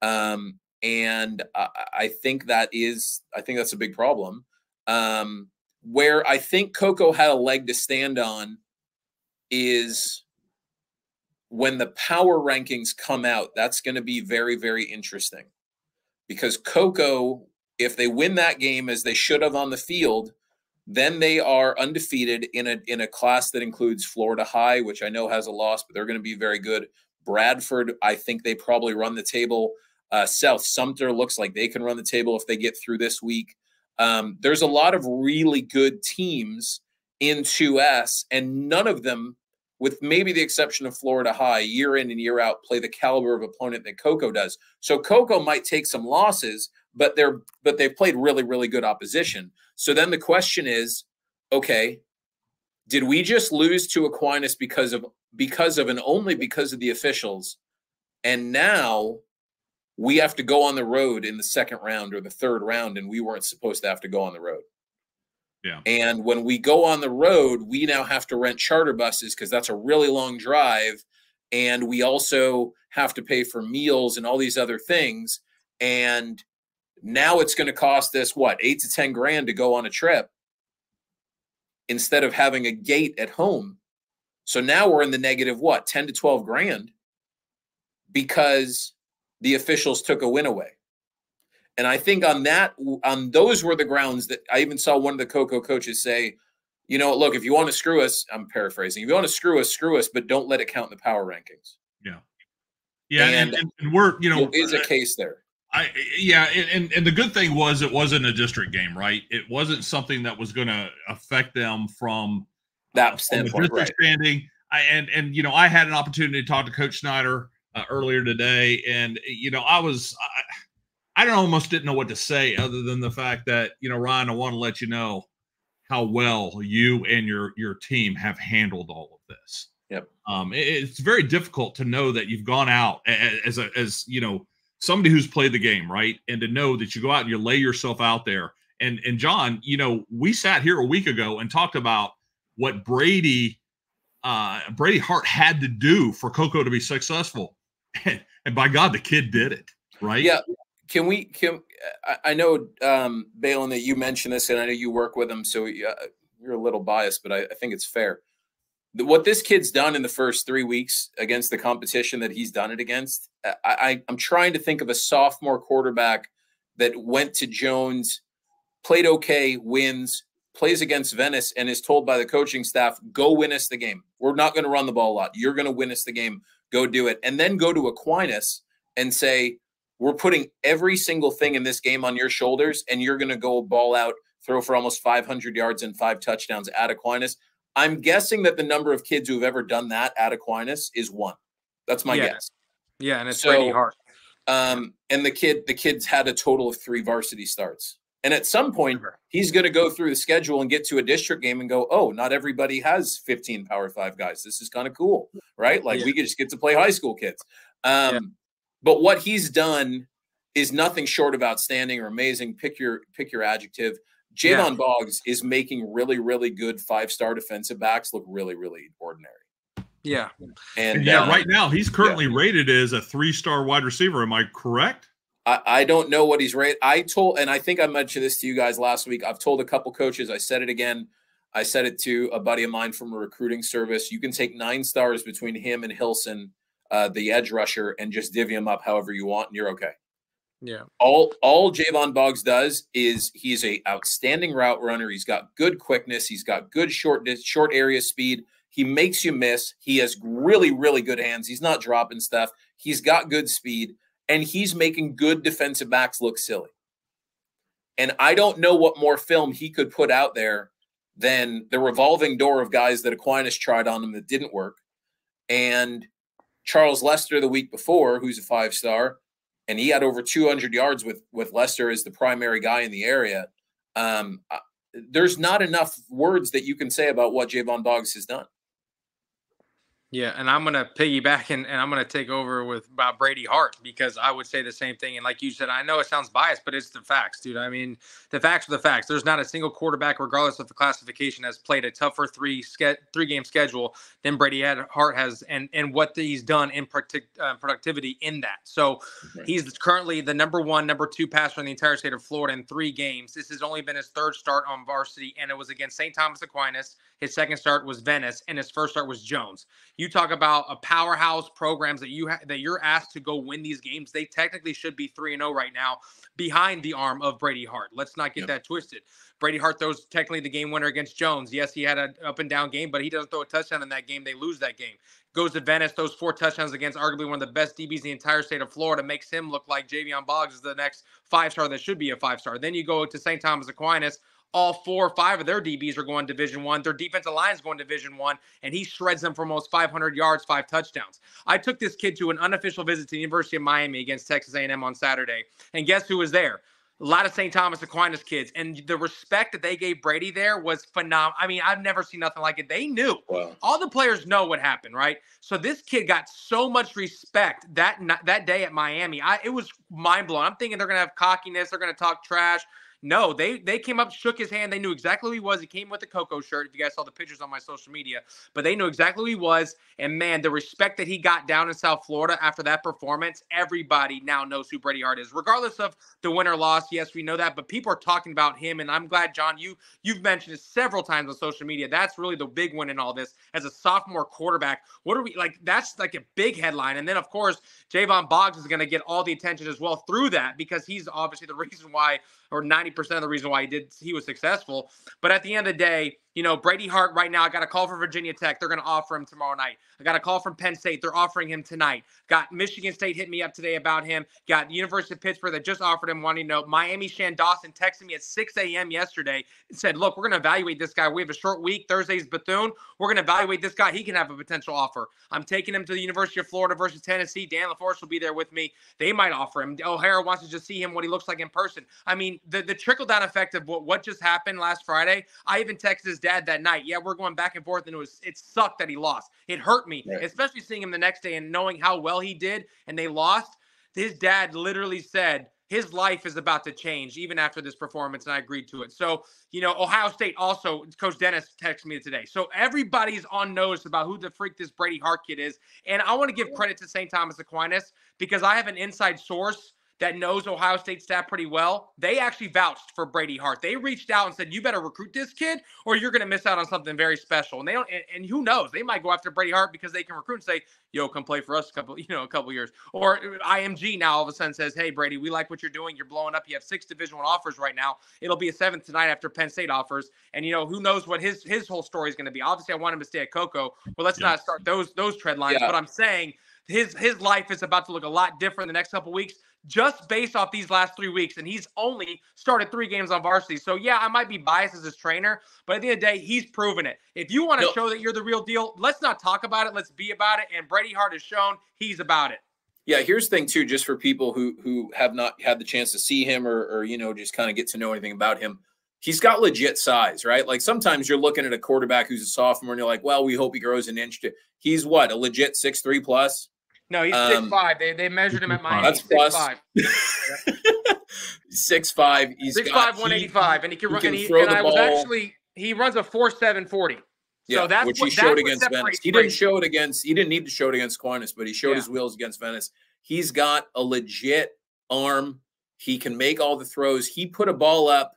Um And uh, I think that is, I think that's a big problem. Um, where I think Cocoa had a leg to stand on is when the power rankings come out. That's going to be very, very interesting, because Cocoa, if they win that game as they should have on the field, then they are undefeated in a in a class that includes Florida High, which I know has a loss, but they're going to be very good. Bradford, I think they probably run the table. Uh, South Sumter looks like they can run the table if they get through this week. Um, there's a lot of really good teams in two S, and none of them, with maybe the exception of Florida High, year in and year out, play the caliber of opponent that Cocoa does. So Cocoa might take some losses, but they're but they've played really, really good opposition. So then the question is, okay, did we just lose to Aquinas because of because of and only because of the officials? And now we have to go on the road in the second round or the third round, and we weren't supposed to have to go on the road. Yeah. And when we go on the road, we now have to rent charter buses because that's a really long drive. And we also have to pay for meals and all these other things. And now it's going to cost us, what, eight to ten grand to go on a trip instead of having a gate at home. So now we're in the negative, what, ten to twelve grand because the officials took a win away. And I think on that, on those were the grounds that I even saw one of the Cocoa coaches say, you know, look, if you want to screw us, I'm paraphrasing, if you want to screw us, screw us, but don't let it count in the power rankings. Yeah. Yeah. And, and, and we're, you know, there is a case there. I, yeah. And, and the good thing was it wasn't a district game, right? It wasn't something that was going to affect them from that uh, standpoint, from the district right. standing. I, and, and, you know, I had an opportunity to talk to Coach Snyder uh, earlier today. And, you know, I was, I, I don't almost didn't know what to say other than the fact that, you know, Ryan, I want to let you know how well you and your, your team have handled all of this. Yep. Um, it, it's very difficult to know that you've gone out as, a, as, you know, somebody who's played the game, right? And to know that you go out and you lay yourself out there. And, and John, you know, we sat here a week ago and talked about what Brady, uh, Brady Hart had to do for Cocoa to be successful. And, and by God, the kid did it, right? Yeah. Can we, can, I know, um, Baylen, that you mentioned this, and I know you work with him, so you're a little biased, but I, I think it's fair. What this kid's done in the first three weeks against the competition that he's done it against, I, I, I'm trying to think of a sophomore quarterback that went to Jones, played okay, wins, plays against Venice, and is told by the coaching staff, go win us the game. We're not going to run the ball a lot. You're going to win us the game. Go do it. And then go to Aquinas and say, we're putting every single thing in this game on your shoulders, and you're going to go ball out, throw for almost five hundred yards and five touchdowns at Aquinas. I'm guessing that the number of kids who've ever done that at Aquinas is one. That's my yeah. guess. Yeah, and it's so, pretty hard. Um, and the kid, the kid's had a total of three varsity starts. And at some point, he's going to go through the schedule and get to a district game and go, oh, not everybody has fifteen Power Five guys. This is kind of cool, right? Like yeah. we just get to play high school kids. Um, yeah. But what he's done is nothing short of outstanding or amazing. Pick your pick your adjective. Javon yeah. Boggs is making really, really good five-star defensive backs look really, really ordinary. Yeah. And yeah, uh, right now he's currently yeah. rated as a three-star wide receiver. Am I correct? I, I don't know what he's rated. I told, and I think I mentioned this to you guys last week. I've told a couple coaches. I said it again. I said it to a buddy of mine from a recruiting service. You can take nine stars between him and Hilson, Uh, the edge rusher, and just divvy them up however you want, and you're okay. Yeah. All all Javon Boggs does is he's a outstanding route runner. He's got good quickness. He's got good short short area speed. He makes you miss. He has really, really good hands. He's not dropping stuff. He's got good speed, and he's making good defensive backs look silly. And I don't know what more film he could put out there than the revolving door of guys that Aquinas tried on him that didn't work. And Charles Lester the week before, who's a five-star, and he had over two hundred yards with, with Lester as the primary guy in the area. Um, there's not enough words that you can say about what Javon Boggs has done. Yeah, and I'm going to piggyback, and, and I'm going to take over with about Brady Hart, because I would say the same thing. And like you said, I know it sounds biased, but it's the facts, dude. I mean, the facts are the facts. There's not a single quarterback, regardless of the classification, has played a tougher three three-game schedule than Brady Hart has, and, and what he's done in producti uh, productivity in that. So right. he's currently the number one, number two passer in the entire state of Florida in three games. This has only been his third start on varsity, and it was against Saint Thomas Aquinas. His second start was Venice, and his first start was Jones. You talk about a powerhouse programs that you ha that you're asked to go win these games. They technically should be three and oh right now behind the arm of Brady Hart. Let's not get yep. that twisted. Brady Hart throws technically the game winner against Jones. Yes, he had an up-and-down game, but he doesn't throw a touchdown in that game. They lose that game. Goes to Venice, throws four touchdowns against arguably one of the best D Bs in the entire state of Florida, makes him look like Javion Boggs is the next five-star that should be a five-star. Then you go to Saint Thomas Aquinas. All four or five of their D Bs are going Division One. Their defensive line is going Division One, and he shreds them for almost five hundred yards, five touchdowns. I took this kid to an unofficial visit to the University of Miami against Texas A and M on Saturday, and guess who was there? A lot of Saint Thomas Aquinas kids, and the respect that they gave Brady there was phenomenal. I mean, I've never seen nothing like it. They knew. Wow. All the players know what happened, right? So this kid got so much respect that that day at Miami. I, it was mind-blowing. I'm thinking they're going to have cockiness. They're going to talk trash. No, they they came up, shook his hand. They knew exactly who he was. He came with a Cocoa shirt, if you guys saw the pictures on my social media. But they knew exactly who he was. And, man, the respect that he got down in South Florida after that performance, everybody now knows who Brady Hart is. Regardless of the win or loss, yes, we know that. But people are talking about him. And I'm glad, John, you, you've mentioned it several times on social media. That's really the big win in all this. As a sophomore quarterback, what are we – like, that's like a big headline. And then, of course, Javon Boggs is going to get all the attention as well through that because he's obviously the reason why – or ninety percent of the reason why he did he was successful. But at the end of the day, you know, Brady Hart right now, I got a call from Virginia Tech. They're going to offer him tomorrow night. I got a call from Penn State. They're offering him tonight. Got Michigan State hit me up today about him. Got University of Pittsburgh that just offered him wanting to know. Miami Shan Dawson texted me at six A M yesterday and said, look, we're going to evaluate this guy. We have a short week. Thursday's Bethune. We're going to evaluate this guy. He can have a potential offer. I'm taking him to the University of Florida versus Tennessee. Dan LaForest will be there with me. They might offer him. O'Hara wants to just see him, what he looks like in person. I mean, the, the trickle-down effect of what, what just happened last Friday, I even texted his dad that night. Yeah, we're going back and forth, and it was it sucked that he lost. It hurt me, right. Especially seeing him the next day and knowing how well he did, and they lost. His dad literally said his life is about to change even after this performance, and I agreed to it. So, you know, Ohio State also, Coach Dennis texted me today. So everybody's on notice about who the freak this Brady Hart kid is, and I want to give credit to Saint Thomas Aquinas because I have an inside source that knows Ohio State staff pretty well. They actually vouched for Brady Hart. They reached out and said, you better recruit this kid or you're going to miss out on something very special. And they don't, and, and who knows, they might go after Brady Hart because they can recruit and say, yo, come play for us a couple, you know, a couple years. Or I M G now all of a sudden says, hey, Brady, we like what you're doing. You're blowing up. You have six Division One offers right now. It'll be a seventh tonight after Penn State offers. And, you know, who knows what his his whole story is going to be. Obviously, I want him to stay at Cocoa. Well, let's yeah. not start those, those tread lines. Yeah. But I'm saying his, his life is about to look a lot different the next couple weeks, just based off these last three weeks, and he's only started three games on varsity. So, yeah, I might be biased as his trainer, but at the end of the day, he's proven it. If you want to no. show that you're the real deal, let's not talk about it. Let's be about it, and Brady Hart has shown he's about it. Yeah, here's the thing, too, just for people who who have not had the chance to see him or, or you know, just kind of get to know anything about him. He's got legit size, right? Like sometimes you're looking at a quarterback who's a sophomore, and you're like, well, we hope he grows an inch. To he's what, a legit six three plus? No, he's um, six five. They they measured him at Miami. That's plus. six five. He's six five, one eighty-five, and he can run. He can and he, and I was actually he runs a four seven forty. Yeah, so that's which what, he showed against Venice. He didn't show it against. He didn't need to show it against Aquinas, but he showed yeah. his wheels against Venice. He's got a legit arm. He can make all the throws. He put a ball up.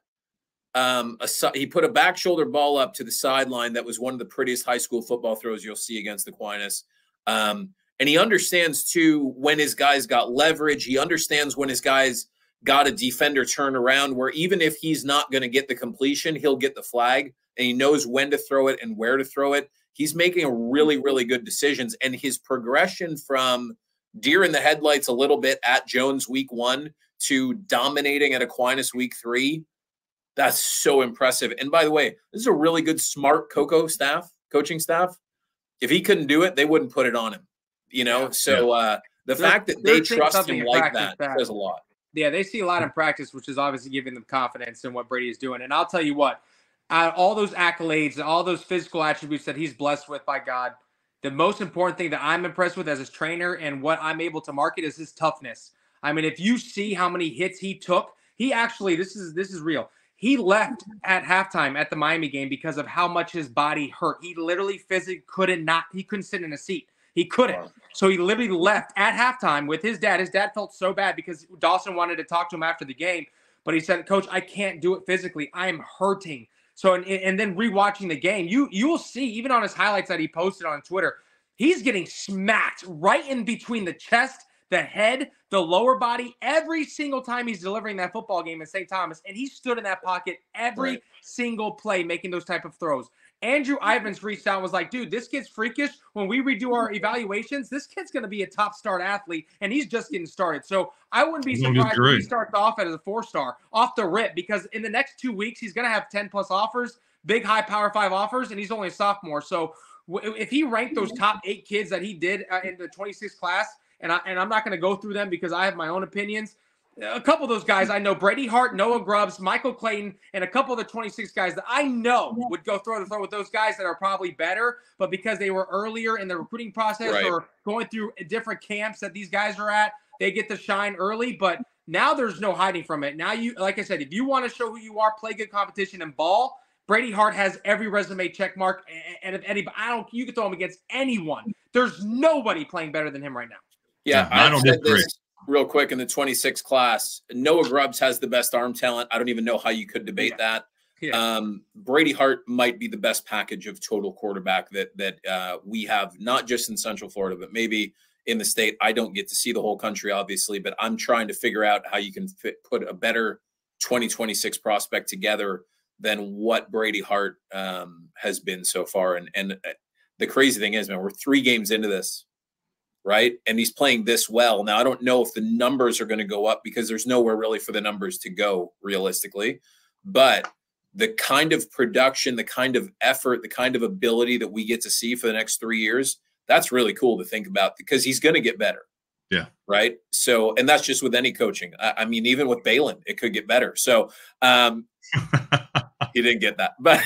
Um, a, he put a back shoulder ball up to the sideline. That was one of the prettiest high school football throws you'll see against Aquinas. Um. And he understands, too, when his guys got leverage. He understands when his guys got a defender turn around where even if he's not going to get the completion, he'll get the flag. And he knows when to throw it and where to throw it. He's making really, really good decisions. And his progression from deer in the headlights a little bit at Jones week one to dominating at Aquinas week three, that's so impressive. And by the way, this is a really good, smart Cocoa staff, coaching staff. If he couldn't do it, they wouldn't put it on him. You know, so uh, the so fact that they trust him like that says a lot. Yeah, they see a lot in practice, which is obviously giving them confidence in what Brady is doing. And I'll tell you what, uh, all those accolades and all those physical attributes that he's blessed with by God, the most important thing that I'm impressed with as his trainer and what I'm able to market is his toughness. I mean, if you see how many hits he took, he actually, this is this is real. He left at halftime at the Miami game because of how much his body hurt. He literally physically couldn't not, he couldn't sit in a seat. He couldn't. So he literally left at halftime with his dad. His dad felt so bad because Dawson wanted to talk to him after the game. But he said, Coach, I can't do it physically. I'm hurting. So and, and then rewatching the game, you you will see even on his highlights that he posted on Twitter, he's getting smacked right in between the chest, the head, the lower body, every single time he's delivering that football game at Saint Thomas, and he stood in that pocket every right. single play making those type of throws. Andrew Ivins reached out and was like, dude, this kid's freakish. When we redo our evaluations, this kid's going to be a top-start athlete, and he's just getting started. So I wouldn't be surprised if he starts off as a four-star off the rip, because in the next two weeks, he's going to have ten-plus offers, big, high Power five offers, and he's only a sophomore. So if he ranked those top eight kids that he did in the twenty-sixth class, and, I, and I'm not going to go through them because I have my own opinions, a couple of those guys I know, Brady Hart, Noah Grubbs, Michael Clayton, and a couple of the twenty-six guys that I know would go throw the throw with those guys that are probably better, but because they were earlier in the recruiting process right. or going through different camps that these guys are at, they get to shine early. But now there's no hiding from it. Now, you, like I said, if you want to show who you are, play good competition and ball, Brady Hart has every resume check mark. And if anybody, I don't, you can throw him against anyone. There's nobody playing better than him right now. Yeah, I don't disagree. Real quick, in the twenty-six class, Noah Grubbs has the best arm talent. I don't even know how you could debate yeah. that. Yeah. Um, Brady Hart might be the best package of total quarterback that that uh, we have, not just in Central Florida, but maybe in the state. I don't get to see the whole country, obviously, but I'm trying to figure out how you can fit, put a better twenty twenty-six prospect together than what Brady Hart um, has been so far. And, and the crazy thing is, man, we're three games into this. Right. And he's playing this well. Now, I don't know if the numbers are going to go up because there's nowhere really for the numbers to go realistically. But the kind of production, the kind of effort, the kind of ability that we get to see for the next three years, that's really cool to think about because he's going to get better. Yeah. Right. So and that's just with any coaching. I, I mean, even with Baylen, it could get better. So um, he didn't get that. But.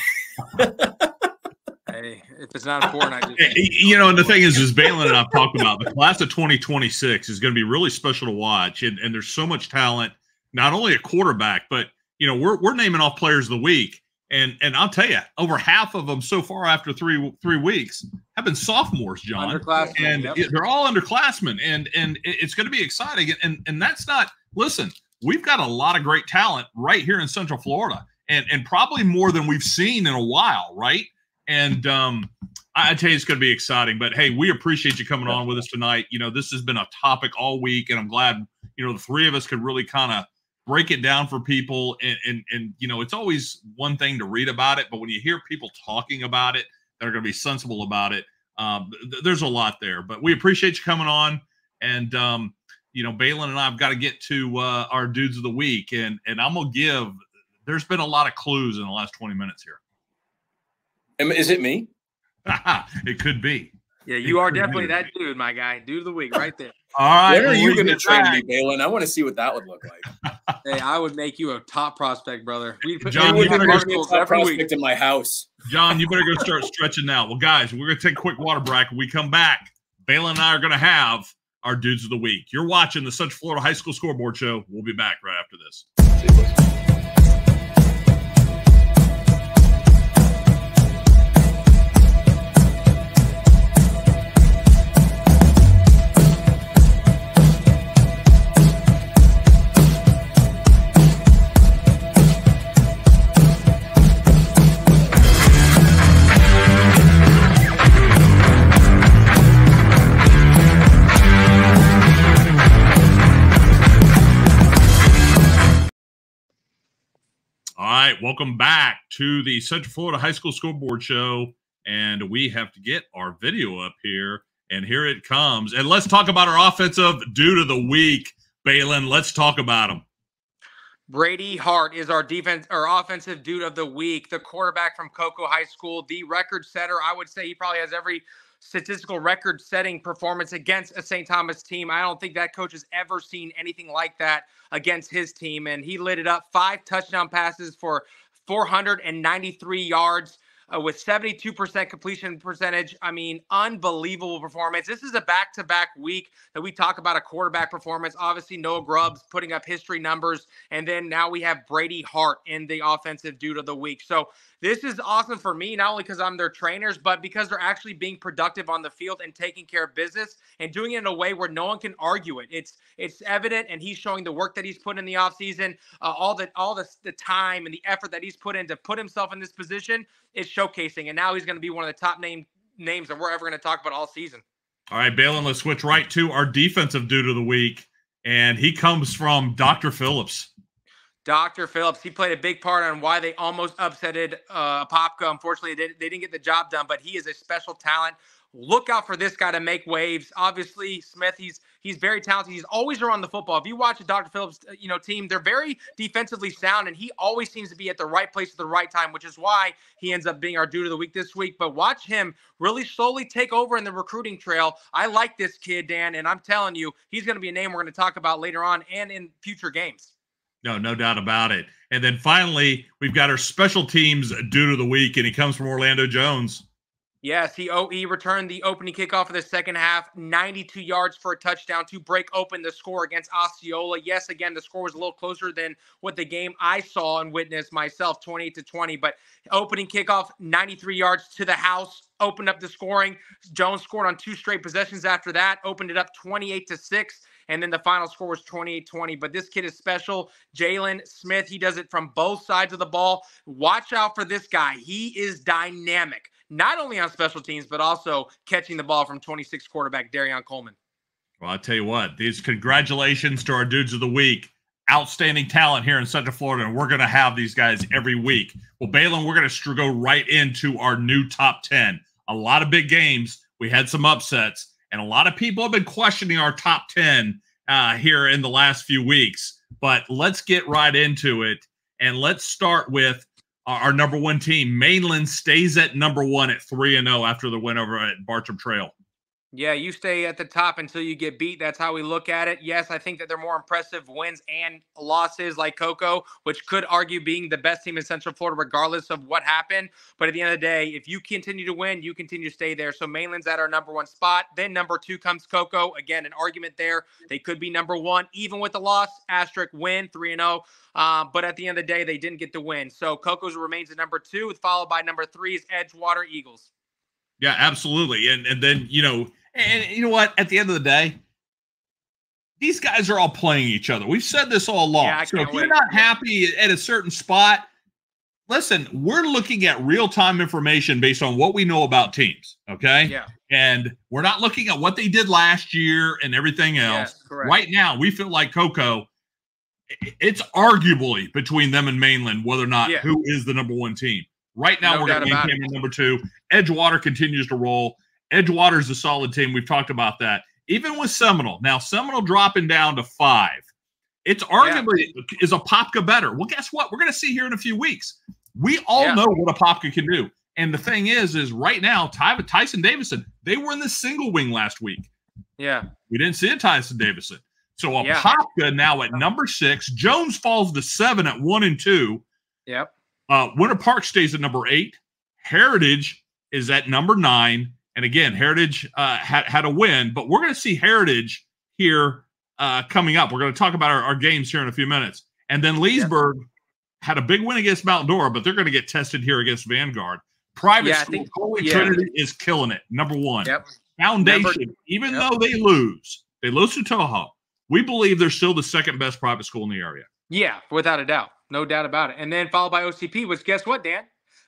Hey, if it's not important, I just you know. And the thing is, is Baylen and I've talked about the class of twenty twenty-six is going to be really special to watch, and, and there's so much talent, not only a quarterback, but you know, we're we're naming off players of the week, and and I'll tell you, over half of them so far after three three weeks have been sophomores, John, and yep. it, they're all underclassmen, and and it's going to be exciting, and and that's not. Listen, we've got a lot of great talent right here in Central Florida, and and probably more than we've seen in a while, right? And um, I, I tell you, it's going to be exciting. But, hey, we appreciate you coming on with us tonight. You know, this has been a topic all week, and I'm glad, you know, the three of us could really kind of break it down for people. And, and, and, you know, it's always one thing to read about it, but when you hear people talking about it that are going to be sensible about it, um, th there's a lot there. But we appreciate you coming on. And, um, you know, Baylen and I have got to get to uh, our Dudes of the Week. And, and I'm going to give – there's been a lot of clues in the last twenty minutes here. Is it me? It could be. Yeah, you it are definitely be. that dude, my guy. Dude of the week right there. All right. Where are you going to train me, Baylen? I want to see what that would look like. Hey, I would make you a top prospect, brother. We put John, you better go to a top prospect week. in my house. John, you better go start stretching now. Well, guys, we're going to take a quick water break. When we come back, Baylen and I are going to have our Dudes of the Week. You're watching the Central Florida High School Scoreboard Show. We'll be back right after this. Welcome back to the Central Florida High School Scoreboard Show, and we have to get our video up here, and here it comes. And let's talk about our offensive Dude of the Week, Baylen. Let's talk about him. Brady Hart is our defense or offensive Dude of the Week, the quarterback from Cocoa High School, the record setter. I would say he probably has every statistical record-setting performance against a Saint Thomas team. I don't think that coach has ever seen anything like that against his team, and he lit it up. Five touchdown passes for four hundred ninety-three yards. uh, with seventy-two percent completion percentage. I mean, unbelievable performance. This is a back-to-back week that we talk about a quarterback performance. Obviously, Noah Grubbs putting up history numbers, and then now we have Brady Hart in the offensive dude of the week. So this is awesome for me, not only because I'm their trainers, but because they're actually being productive on the field and taking care of business and doing it in a way where no one can argue it. It's it's evident, and he's showing the work that he's put in the offseason, uh, all the all the, the time and the effort that he's put in to put himself in this position is showcasing, and now he's going to be one of the top name names that we're ever going to talk about all season. All right, Baylen, let's switch right to our defensive dude of the week, and he comes from Doctor Phillips. Doctor Phillips, he played a big part on why they almost upsetted uh, Apopka. Unfortunately, they, they didn't get the job done, but he is a special talent. Look out for this guy to make waves. Obviously, Smith, he's he's very talented. He's always around the football. If you watch the Doctor Phillips you know, team, they're very defensively sound, and he always seems to be at the right place at the right time, which is why he ends up being our dude of the week this week. But watch him really slowly take over in the recruiting trail. I like this kid, Dan, and I'm telling you, he's going to be a name we're going to talk about later on and in future games. No, no doubt about it. And then finally, we've got our special teams dude of the week, and he comes from Orlando Jones. Yes, he, oh, he returned the opening kickoff of the second half, ninety-two yards for a touchdown to break open the score against Osceola. Yes, again, the score was a little closer than what the game I saw and witnessed myself, twenty-eight to twenty. But opening kickoff, ninety-three yards to the house, opened up the scoring. Jones scored on two straight possessions after that, opened it up twenty-eight to six. And then the final score was twenty-eight twenty. But this kid is special. Jalen Smith, he does it from both sides of the ball. Watch out for this guy. He is dynamic, not only on special teams, but also catching the ball from twenty-six quarterback Darion Coleman. Well, I'll tell you what, these congratulations to our dudes of the week. Outstanding talent here in Central Florida, and we're going to have these guys every week. Well, Baylen, we're going to go right into our new top ten. A lot of big games. We had some upsets, and a lot of people have been questioning our top ten uh, here in the last few weeks. But let's get right into it, and let's start with our number one team. Mainland stays at number one at three and oh after the win over at Bartram Trail. Yeah, you stay at the top until you get beat. That's how we look at it. Yes, I think that they're more impressive wins and losses like Cocoa, which could argue being the best team in Central Florida regardless of what happened. But at the end of the day, if you continue to win, you continue to stay there. So Mainland's at our number one spot. Then number two comes Cocoa. Again, an argument there. They could be number one, even with the loss, asterisk win, three and oh. Uh, but at the end of the day, they didn't get the win. So Cocoa's remains at number two, followed by number three is Edgewater Eagles. Yeah, absolutely. And and then, you know, and you know what? At the end of the day, these guys are all playing each other. We've said this all along. Yeah, so if wait. you're not happy at a certain spot, listen, we're looking at real-time information based on what we know about teams, okay? Yeah. And we're not looking at what they did last year and everything else. Yes, right now, we feel like Cocoa, it's arguably between them and Mainland whether or not yeah. who is the number one team. Right now, no we're going to be number two. Edgewater continues to roll. Edgewater is a solid team. We've talked about that. Even with Seminole. Now, Seminole dropping down to five. It's arguably, yeah. is Apopka better? Well, guess what? We're going to see here in a few weeks. We all yeah. know what Apopka can do. And the thing is, is right now, Ty Tyson Davison, they were in the single wing last week. Yeah. We didn't see a Tyson Davison. So Apopka yeah. now at number six. Jones falls to seven at one and two. Yep. Uh, Winter Park stays at number eight. Heritage is at number nine. And again, Heritage uh, had, had a win, but we're going to see Heritage here uh, coming up. We're going to talk about our, our games here in a few minutes. And then Leesburg yes. had a big win against Mount Dora, but they're going to get tested here against Vanguard. Private yeah, school, I think, Holy yeah. Trinity is killing it, number one. Yep. Foundation, number, even yep. though they lose, they lose to Toho, we believe they're still the second best private school in the area. Yeah, without a doubt. No doubt about it. And then followed by O C P, which guess what, Dan?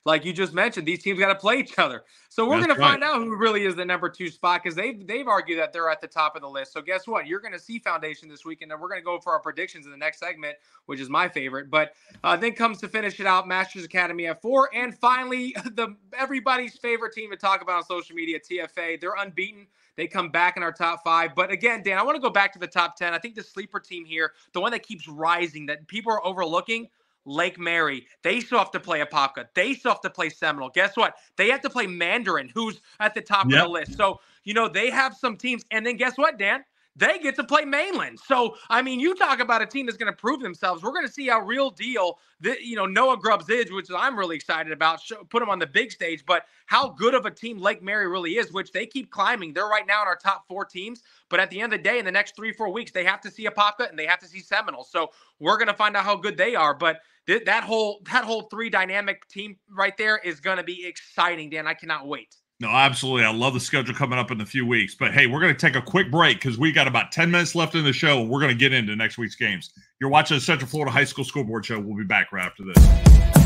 Like you just mentioned, these teams got to play each other. So we're going right. to find out who really is the number two spot because they've, they've argued that they're at the top of the list. So guess what? You're going to see Foundation this weekend, and we're going to go for our predictions in the next segment, which is my favorite. But uh, then comes to finish it out, Masters Academy at four. And finally, the everybody's favorite team to talk about on social media, T F A. They're unbeaten. They come back in our top five. But again, Dan, I want to go back to the top ten. I think the sleeper team here, the one that keeps rising, that people are overlooking, Lake Mary. They still have to play Apopka. They still have to play Seminole. Guess what? They have to play Mandarin, who's at the top yep. of the list. So, you know, they have some teams. And then guess what, Dan? they get to play Mainland. So, I mean, you talk about a team that's going to prove themselves. We're going to see how real deal, the, you know, Noah Grubbs is, which I'm really excited about, show, put him on the big stage, but how good of a team Lake Mary really is, which they keep climbing. They're right now in our top four teams, but at the end of the day, in the next three, four weeks, they have to see Apopka and they have to see Seminole. So we're going to find out how good they are, but th that whole, that whole three dynamic team right there is going to be exciting, Dan. I cannot wait. No, absolutely. I love the schedule coming up in a few weeks. But, hey, we're going to take a quick break because we got about ten minutes left in the show. We're going to get into next week's games. You're watching the Central Florida High School Scoreboard Show. We'll be back right after this.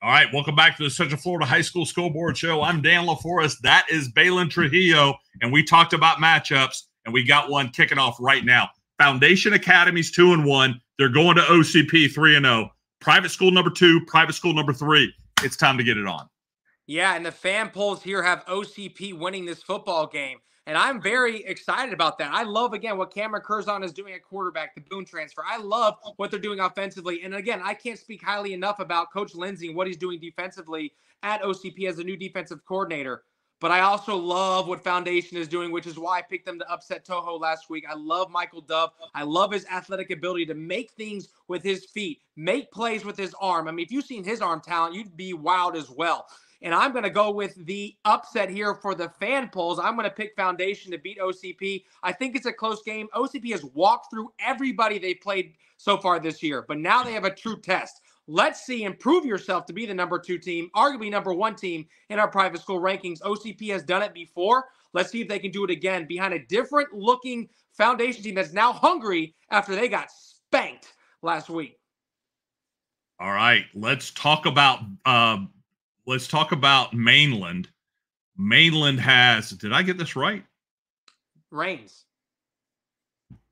All right, welcome back to the Central Florida High School Scoreboard Show. I'm Dan LaForest. That is Baylen Trujillo, and we talked about matchups, and we got one kicking off right now. Foundation Academy's two and one. They're going to O C P three and zero. Private school number two, private school number three. It's time to get it on. Yeah, and the fan polls here have O C P winning this football game. And I'm very excited about that. I love, again, what Cameron Curzon is doing at quarterback, the Boone transfer. I love what they're doing offensively. And, again, I can't speak highly enough about Coach Lindsey and what he's doing defensively at O C P as a new defensive coordinator. But I also love what Foundation is doing, which is why I picked them to upset Toho last week. I love Michael Dove. I love his athletic ability to make things with his feet, make plays with his arm. I mean, if you've seen his arm talent, you'd be wild as well. And I'm going to go with the upset here for the fan polls. I'm going to pick Foundation to beat O C P. I think it's a close game. O C P has walked through everybody they played so far this year, but now they have a true test. Let's see, improve yourself to be the number two team, arguably number one team in our private school rankings. O C P has done it before. Let's see if they can do it again behind a different-looking Foundation team that's now hungry after they got spanked last week. All right, let's talk about uh... – Let's talk about Mainland. Mainland has, did I get this right? Reigns.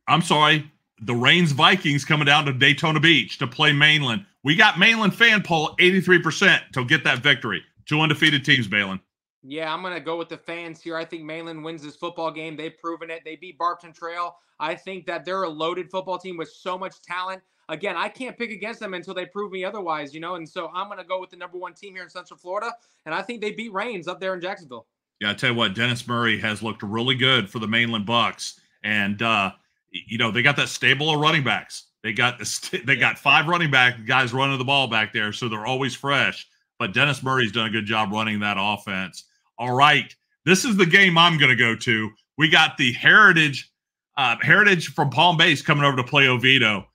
I'm sorry. The Reigns Vikings coming down to Daytona Beach to play Mainland. We got Mainland fan poll, eighty-three percent to get that victory. Two undefeated teams, Baylen. Yeah, I'm going to go with the fans here. I think Mainland wins this football game. They've proven it. They beat Barberton Trail. I think that they're a loaded football team with so much talent. Again, I can't pick against them until they prove me otherwise, you know, and so I'm going to go with the number one team here in Central Florida, and I think they beat Reigns up there in Jacksonville. Yeah, I tell you what, Dennis Murray has looked really good for the Mainland Bucks, and, uh, you know, they got that stable of running backs. They got the they got five running back guys running the ball back there, so they're always fresh, but Dennis Murray's done a good job running that offense. All right, this is the game I'm going to go to. We got the Heritage, uh, Heritage from Palm Bay coming over to play Oviedo.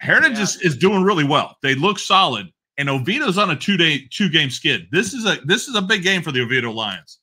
Heritage yeah. is, is doing really well. They look solid, and Oviedo's on a two-day, two-game skid. This is a this is a big game for the Oviedo Lions.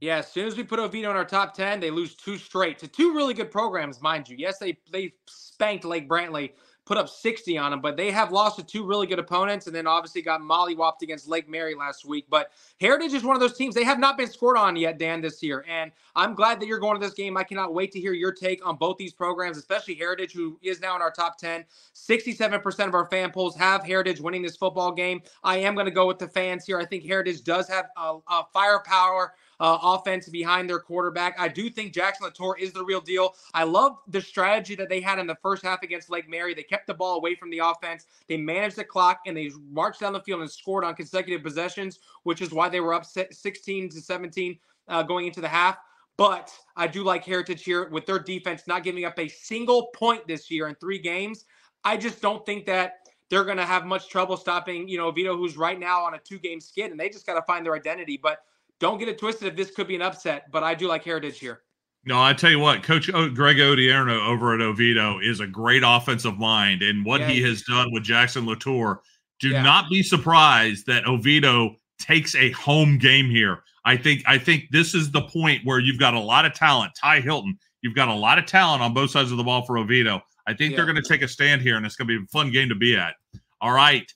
Yeah, as soon as we put Oviedo in our top ten, they lose two straight to two really good programs, mind you. Yes, they they spanked Lake Brantley, put up sixty on them, but they have lost to two really good opponents, and then obviously got mollywopped against Lake Mary last week. But Heritage is one of those teams they have not been scored on yet, Dan, this year, and I'm glad that you're going to this game. I cannot wait to hear your take on both these programs, especially Heritage, who is now in our top ten. sixty-seven percent of our fan polls have Heritage winning this football game. I am going to go with the fans here. I think Heritage does have a, a firepower Uh, offense behind their quarterback. I do think Jackson Latour is the real deal. I love the strategy that they had in the first half against Lake Mary. They kept the ball away from the offense. They managed the clock, and they marched down the field and scored on consecutive possessions, which is why they were up sixteen to seventeen uh, going into the half. But I do like Heritage here with their defense not giving up a single point this year in three games. I just don't think that they're going to have much trouble stopping, you know, Oviedo, who's right now on a two-game skid, and they just got to find their identity. But don't get it twisted if this could be an upset, but I do like Heritage here. No, I tell you what, Coach o Greg Odierno over at Oviedo is a great offensive mind, and what yeah, he has done with Jackson Latour, do yeah. not be surprised that Oviedo takes a home game here. I think I think this is the point where you've got a lot of talent. Ty Hilton, you've got a lot of talent on both sides of the ball for Oviedo. I think yeah. they're going to take a stand here, and it's going to be a fun game to be at. All right,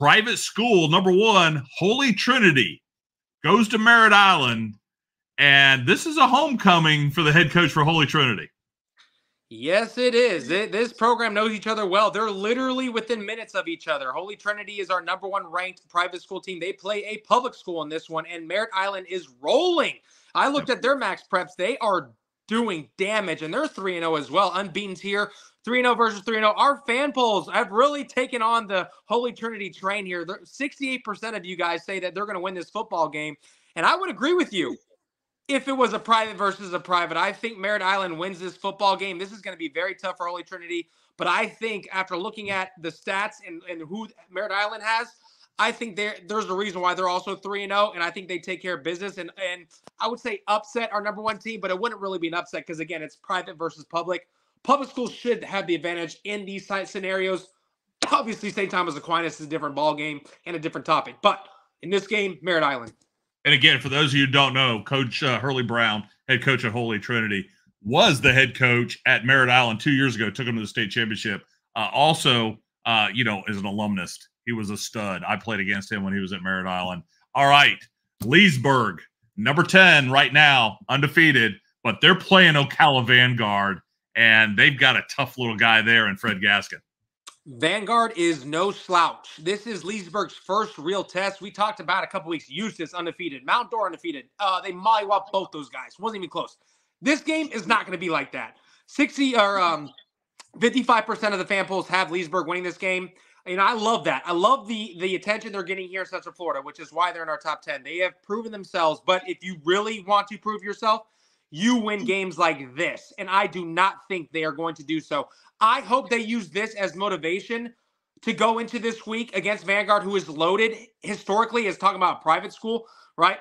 private school, number one, Holy Trinity goes to Merritt Island, and this is a homecoming for the head coach for Holy Trinity. Yes, it is. It, this program knows each other well. They're literally within minutes of each other. Holy Trinity is our number one ranked private school team. They play a public school in this one, and Merritt Island is rolling. I looked at their max preps. They are doing damage, and they're three and oh as well. Unbeaten here, three and oh versus three and oh. Our fan polls have really taken on the Holy Trinity train here. They're, sixty-eight percent of you guys say that they're going to win this football game, and I would agree with you. If it was a private versus a private, I think Merritt Island wins this football game. This is going to be very tough for Holy Trinity, but I think after looking at the stats and, and who Merritt Island has, I think there's a reason why they're also three and oh, and I think they take care of business. And, and I would say upset our number one team, but it wouldn't really be an upset because, again, it's private versus public. Public schools should have the advantage in these type scenarios. Obviously, Saint Thomas Aquinas is a different ball game and a different topic, but in this game, Merritt Island. And again, for those of you who don't know, Coach uh, Hurley Brown, head coach at Holy Trinity, was the head coach at Merritt Island two years ago, took him to the state championship. Uh, also, uh, you know, is an alumnus. He was a stud. I played against him when he was at Merritt Island. All right, Leesburg, number ten right now, undefeated, but they're playing Ocala Vanguard, and they've got a tough little guy there in Fred Gaskin. Vanguard is no slouch. This is Leesburg's first real test. We talked about a couple weeks. Eustis undefeated. Mount Dora undefeated. Uh, they mollywopped both those guys. Wasn't even close. This game is not going to be like that. Sixty or um, fifty-five percent of the fan polls have Leesburg winning this game, and I love that. I love the the attention they're getting here in Central Florida, which is why they're in our top ten. They have proven themselves, but if you really want to prove yourself, you win games like this, and I do not think they are going to do so. I hope they use this as motivation to go into this week against Vanguard, who is loaded historically as talking about a private school, right?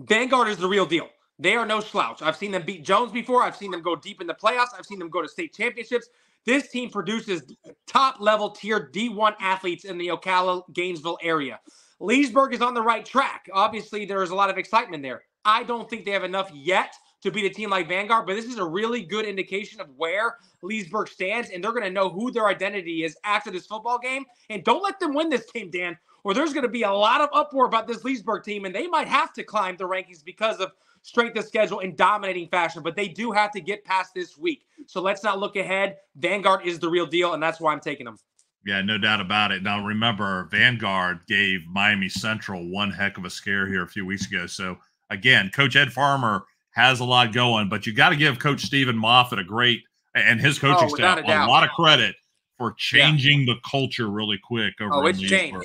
Vanguard is the real deal. They are no slouch. I've seen them beat Jones before. I've seen them go deep in the playoffs. I've seen them go to state championships. This team produces top-level tier D one athletes in the Ocala-Gainesville area. Leesburg is on the right track. Obviously, there is a lot of excitement there. I don't think they have enough yet to beat a team like Vanguard, but this is a really good indication of where Leesburg stands, and they're going to know who their identity is after this football game. And don't let them win this game, Dan, or there's going to be a lot of uproar about this Leesburg team, and they might have to climb the rankings because of strength of schedule in dominating fashion, but they do have to get past this week. So let's not look ahead. Vanguard is the real deal, and that's why I'm taking them. Yeah, no doubt about it. Now, remember, Vanguard gave Miami Central one heck of a scare here a few weeks ago. So, again, Coach Ed Farmer has a lot going, but you got to give Coach Stephen Moffitt a great and his coaching oh, staff a, a lot of credit for changing yeah. the culture really quick. Over oh, it's changed.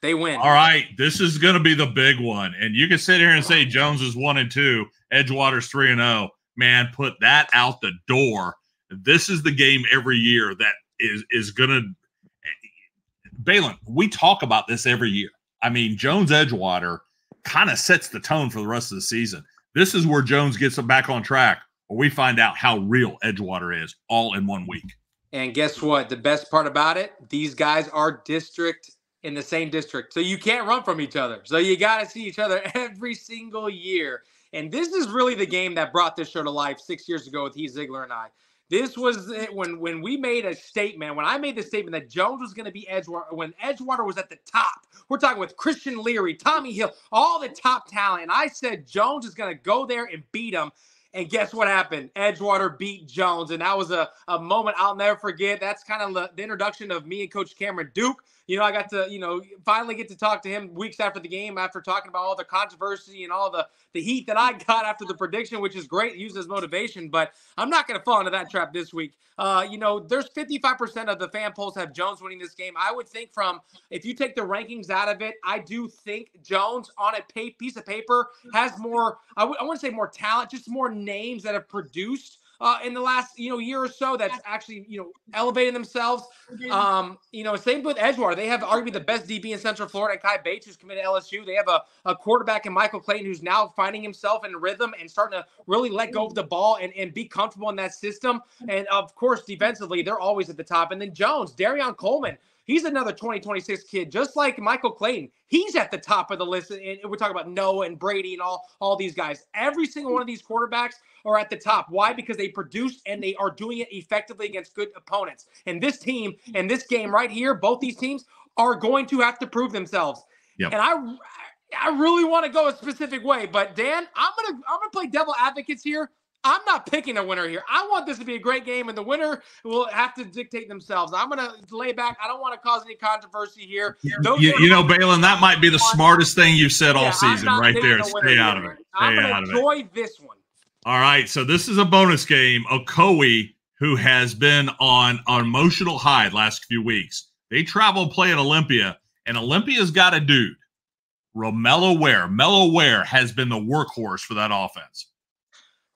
They win. All right, this is going to be the big one, and you can sit here and say Jones is one and two, Edgewater's three and zero. Man, put that out the door. This is the game every year that is is going to. Baylen, we talk about this every year. I mean, Jones Edgewater kind of sets the tone for the rest of the season. This is where Jones gets them back on track, or we find out how real Edgewater is all in one week. And guess what? The best part about it, these guys are district in the same district. So you can't run from each other. So you got to see each other every single year. And this is really the game that brought this show to life six years ago with Heath Ziegler and I. This was when, when we made a statement, when I made the statement that Jones was going to be Edgewater, when Edgewater was at the top. We're talking with Christian Leary, Tommy Hill, all the top talent. And I said Jones is going to go there and beat him. And guess what happened? Edgewater beat Jones. And that was a, a moment I'll never forget. That's kind of the introduction of me and Coach Cameron Duke. You know, I got to, you know, finally get to talk to him weeks after the game, after talking about all the controversy and all the, the heat that I got after the prediction, which is great, used as motivation. But I'm not going to fall into that trap this week. Uh, you know, there's fifty-five percent of the fan polls have Jones winning this game. I would think from, if you take the rankings out of it, I do think Jones on a pay, piece of paper has more, I, w- I wouldn't say more talent, just more names that have produced uh, in the last, you know, year or so that's actually, you know, elevated themselves. Um, you know, same with Edgewater. They have arguably the best D B in Central Florida, Kai Bates, who's committed to L S U. They have a, a quarterback in Michael Clayton, who's now finding himself in rhythm and starting to really let go of the ball and, and be comfortable in that system. And, of course, defensively, they're always at the top. And then Jones, Darion Coleman, he's another twenty twenty-six kid, just like Michael Clayton. He's at the top of the list, and we're talking about Noah and Brady and all, all these guys. Every single one of these quarterbacks are at the top. Why? Because they produce, and they are doing it effectively against good opponents. And this team and this game right here, both these teams, are going to have to prove themselves. Yep. And I I really want to go a specific way, but, Dan, I'm going to I'm gonna play devil advocates here. I'm not picking a winner here. I want this to be a great game, and the winner will have to dictate themselves. I'm going to lay back. I don't want to cause any controversy here. Those you, you know, Baylen, that might be the smartest thing you've said all yeah, season right there. Stay out of it. Stay I'm going to enjoy it. This one. All right, so this is a bonus game. Ocoee, who has been on an emotional high the last few weeks, they travel and play at Olympia, and Olympia's got a dude, Romello Ware. Mello Ware has been the workhorse for that offense.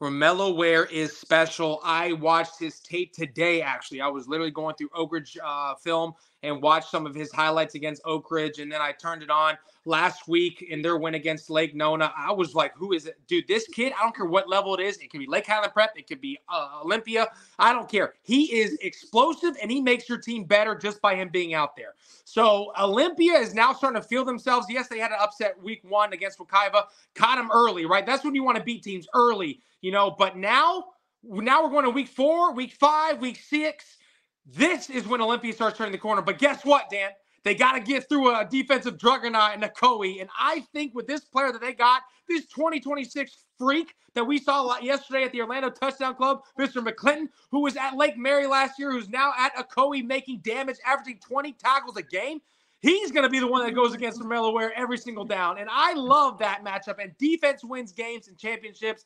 Romello Ware is special. I watched his tape today, actually. I was literally going through Oak Ridge uh, film and watched some of his highlights against Oak Ridge, and then I turned it on last week in their win against Lake Nona. I was like, who is it? Dude, this kid, I don't care what level it is. It could be Lake Highland Prep. It could be uh, Olympia. I don't care. He is explosive, and he makes your team better just by him being out there. So Olympia is now starting to feel themselves. Yes, they had an upset week one against Wakaiva. Caught them early, right? That's when you want to beat teams early. You know, but now, now we're going to week four, week five, week six. This is when Olympia starts turning the corner. But guess what, Dan? They got to get through a defensive juggernaut in Ocoee. And I think with this player that they got, this twenty twenty-six freak that we saw yesterday at the Orlando Touchdown Club, Mister McClinton, who was at Lake Mary last year, who's now at Ocoee making damage, averaging twenty tackles a game. He's going to be the one that goes against Romello Ware every single down. And I love that matchup. And defense wins games and championships.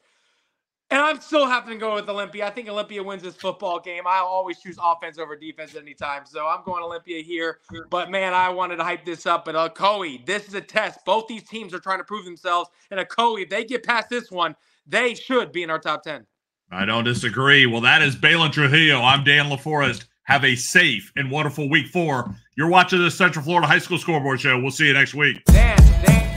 And I'm still having to go with Olympia. I think Olympia wins this football game. I always choose offense over defense at any time. So I'm going Olympia here. But, man, I wanted to hype this up. But Ocoee, this is a test. Both these teams are trying to prove themselves. And Ocoee, if they get past this one, they should be in our top ten. I don't disagree. Well, that is Baylen Trujillo. I'm Dan LaForest. Have a safe and wonderful week four. You're watching the Central Florida High School Scoreboard Show. We'll see you next week. Dan, Dan.